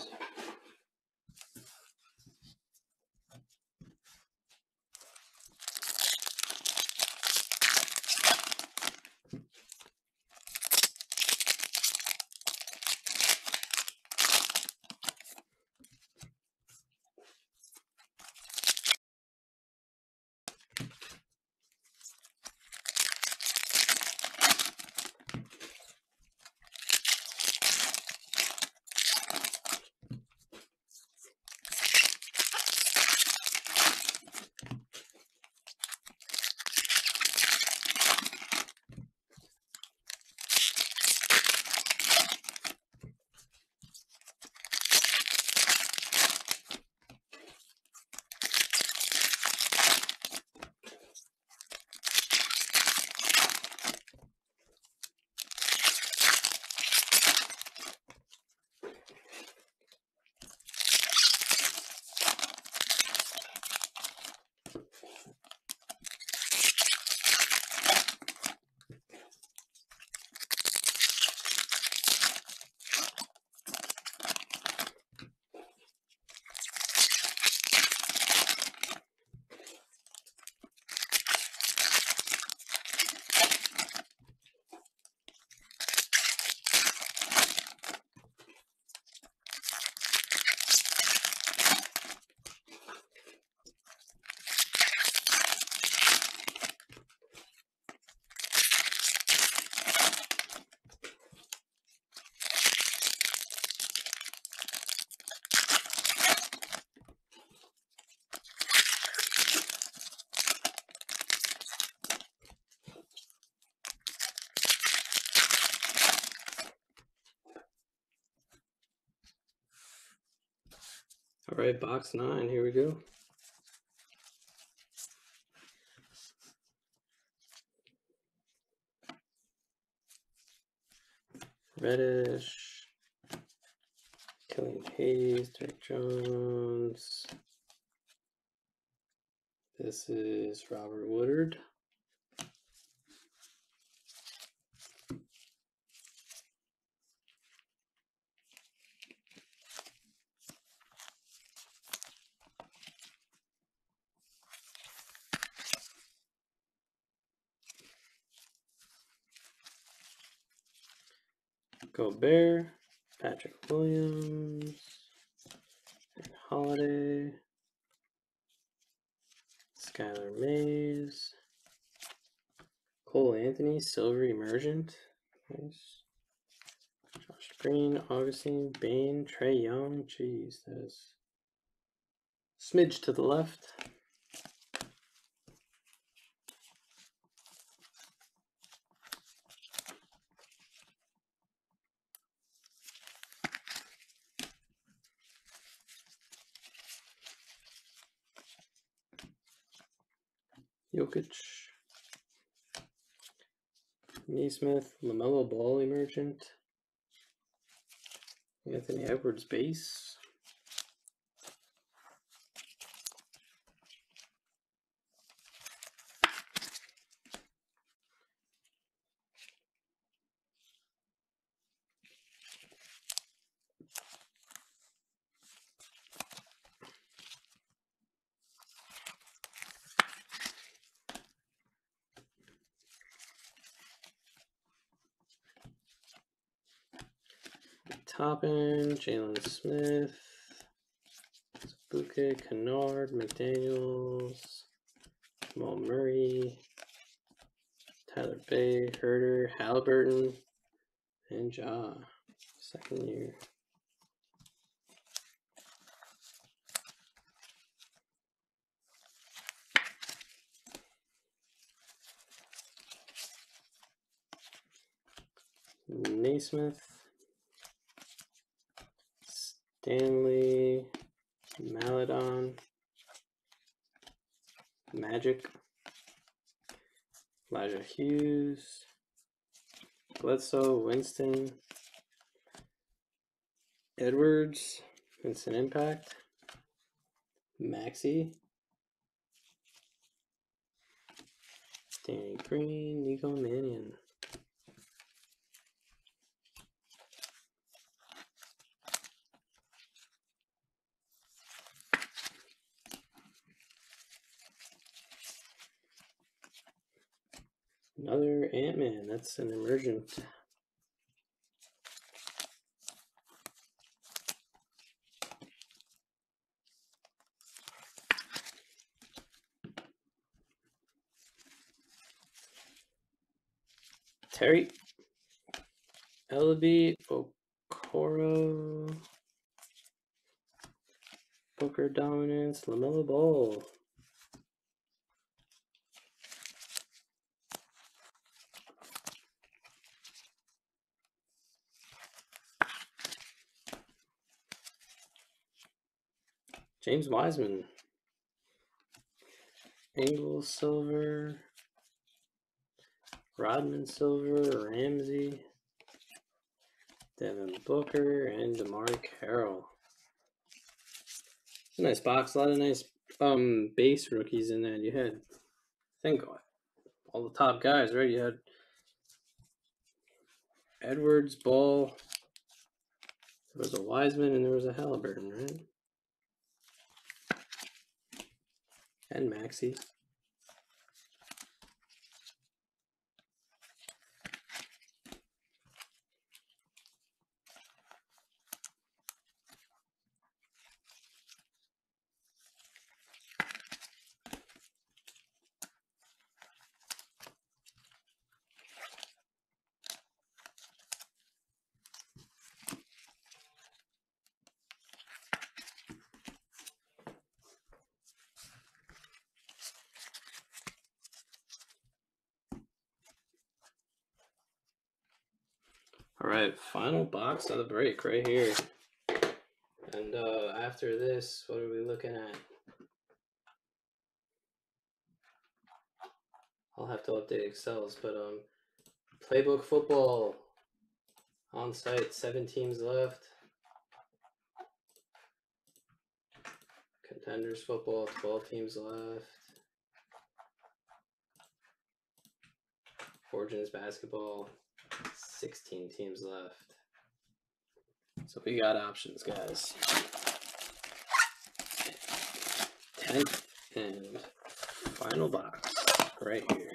All right, box nine, here we go. Reddish, Killian Hayes, Derek Jones. This is Robert Woodard. Gobert, Patrick Williams, and Holiday, Skylar Mays, Cole Anthony, Silver Emergent, nice. Josh Green, Augustine, Bain, Trey Young. Jeez, that is smidge to the left. Jokic, Naismith, LaMelo Ball Emergent, Anthony Edwards Base, Toppin, Jalen Smith, Azabuke, Kennard, McDaniels, Jamal Murray, Tyler Bay, Herder, Halliburton, and Ja, second year. Naismith, Stanley, Maledon, Magic, Elijah Hughes, Bledsoe, Winston, Edwards, Instant Impact, Maxey, Danny Green, Nico Mannion. Another Ant-Man, that's an emergent. Terry, Ellaby, Okoro, Booker Dominance, LaMelo Ball. James Wiseman, Engel Silver, Rodman Silver, Ramsey, Devin Booker, and Damari Carroll. It's a nice box, a lot of nice um base rookies in there. You had, I think, all the top guys, right? You had Edwards, Ball, there was a Wiseman, and there was a Halliburton, right? And Maxey. All right, final box of the break right here. And uh, after this, what are we looking at? I'll have to update Excels, but um, Playbook Football on site, seven teams left. Contenders Football, twelve teams left. Origins Basketball, sixteen teams left. So we got options, guys. Tenth and final box right here.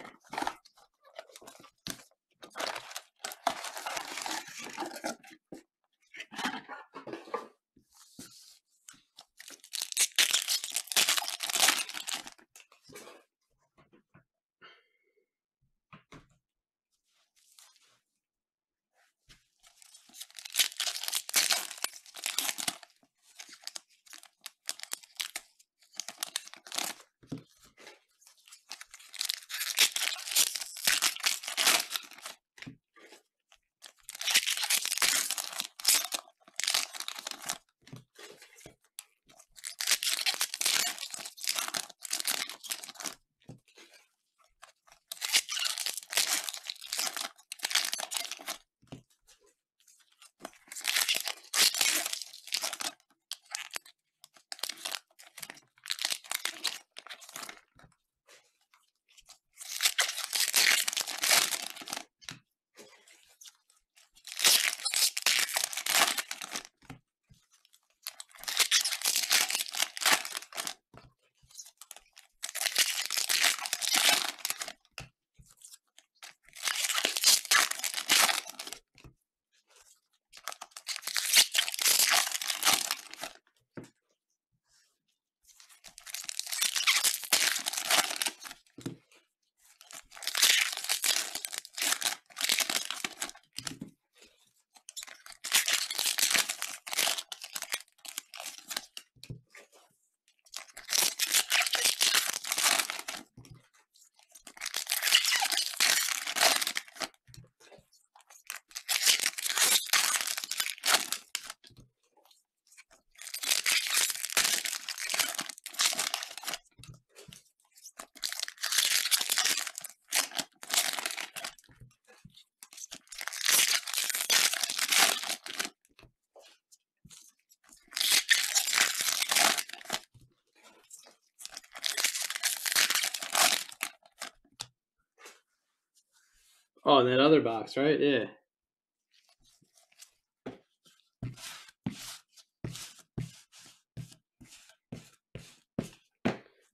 Oh, in that other box, right? Yeah.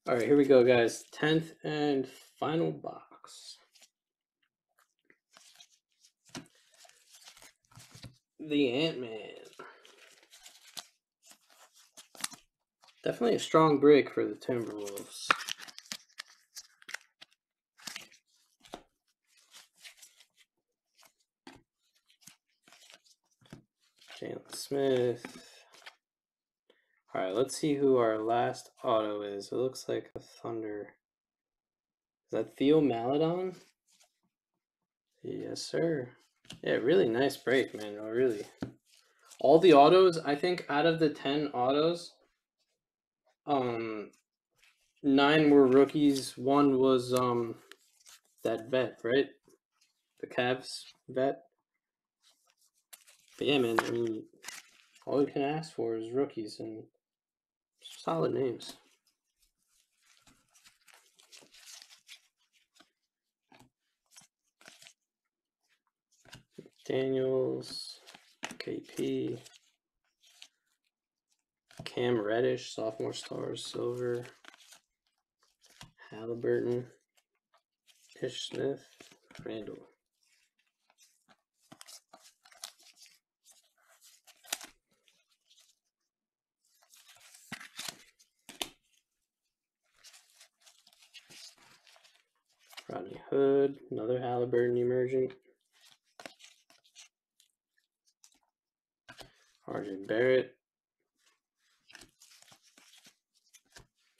All right, here we go, guys. tenth and final box. The Ant-Man. Definitely a strong break for the Timberwolves. Jalen Smith. All right, let's see who our last auto is. It looks like the Thunder. Is that Theo Maledon? Yes, sir. Yeah, really nice break, man. Oh, really. All the autos, I think out of the ten autos, um, nine were rookies. One was um, that vet, right? The Cavs vet. But yeah, man, I mean, all we can ask for is rookies and solid names. McDaniels, K P, Cam Reddish, sophomore stars, silver, Halliburton, Ish Smith, Randall. Rodney Hood, another Halliburton emergent. R J Barrett.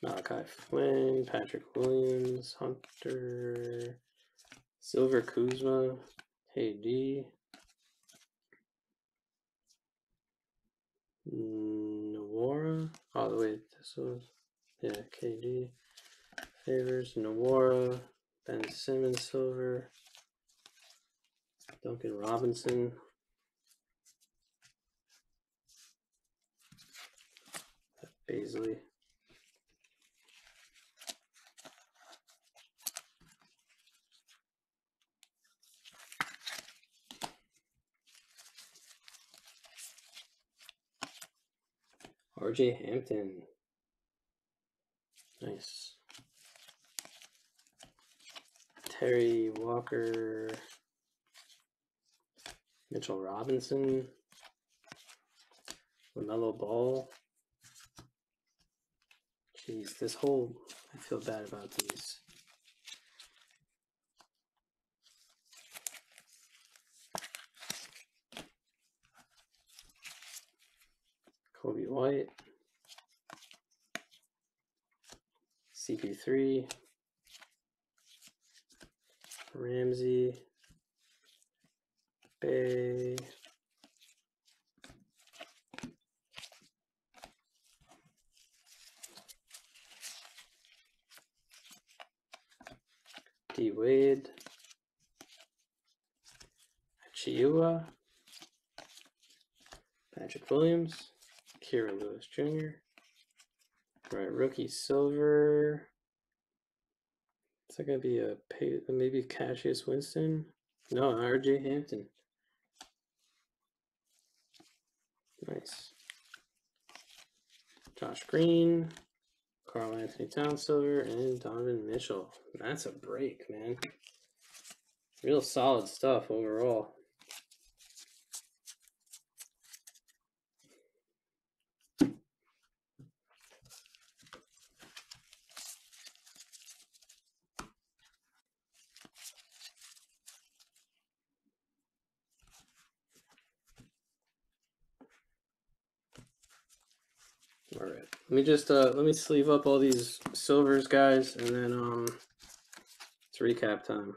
Malachi Flynn, Patrick Williams, Hunter, Silver Kuzma, K D, Nawara, oh wait, this was, yeah, K D, Favors, Nawara, Ben Simmons, Silver, Duncan Robinson, Baisley, R J Hampton, nice. Terry Walker, Mitchell Robinson, LaMelo Ball. Jeez, this whole, I feel bad about these. Kobe White, C P three. Ramsey, Bay, D. Wade, Achiuwa, Patrick Williams, Kira Lewis Junior All right, rookie silver. Is that going to be a pay, maybe Cassius Winston? No, R J Hampton. Nice. Josh Green, Carl Anthony Towns Silver, and Donovan Mitchell. That's a break, man. Real solid stuff overall. All right, let me just uh let me sleeve up all these silvers, guys, and then um it's recap time.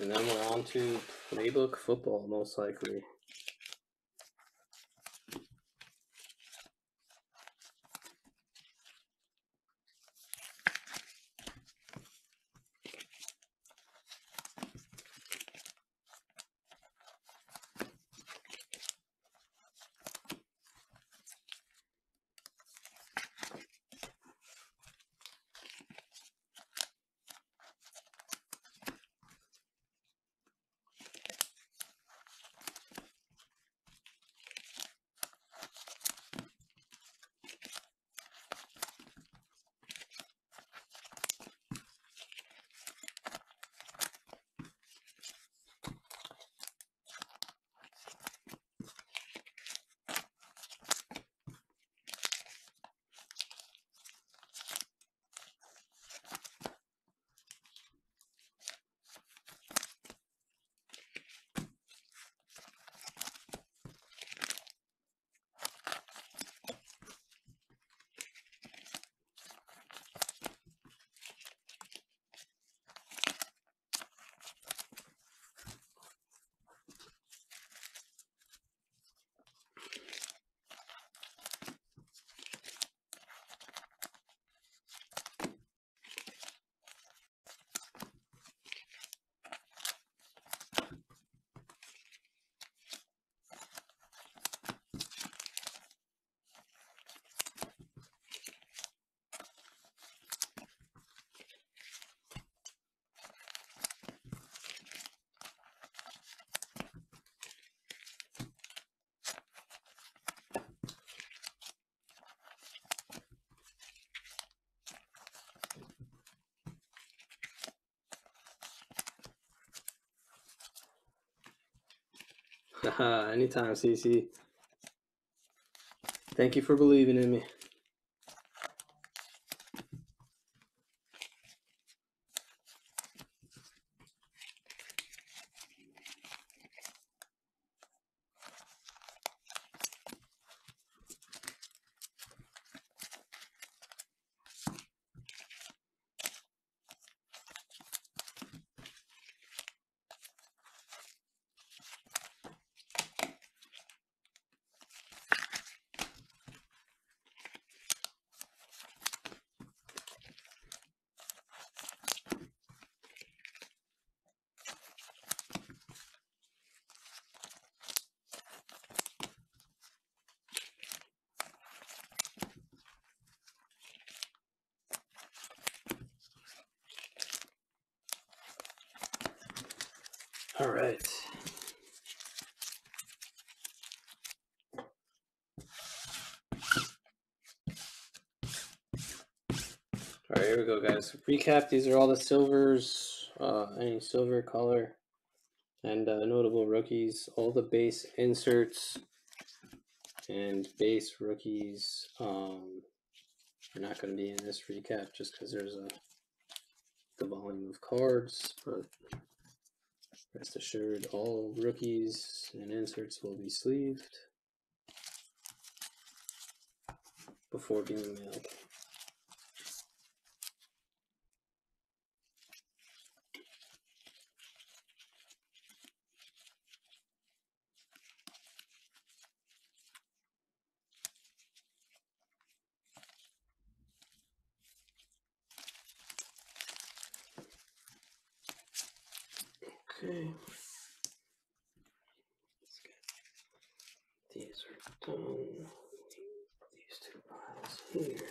And then we're on to playbook football, most likely. Haha, anytime, C C. Thank you for believing in me. All right. All right, here we go, guys. Recap, these are all the silvers, uh, any silver color, and uh, notable rookies, all the base inserts, and base rookies um, are not going to be in this recap just because there's a the volume of cards, but rest assured, all rookies and inserts will be sleeved before being mailed. Okay, these are done, these two piles here.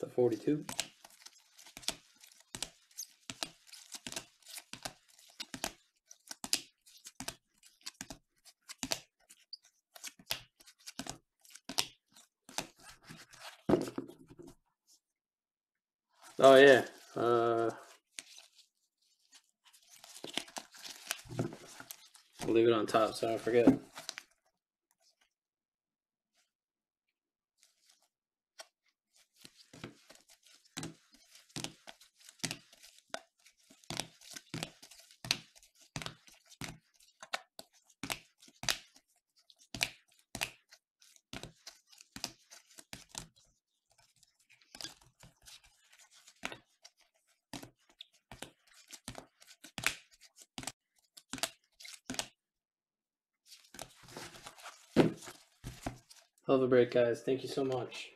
to forty-two. Oh yeah, uh, I'll leave it on top so I don't forget. Love the break, guys. Thank you so much.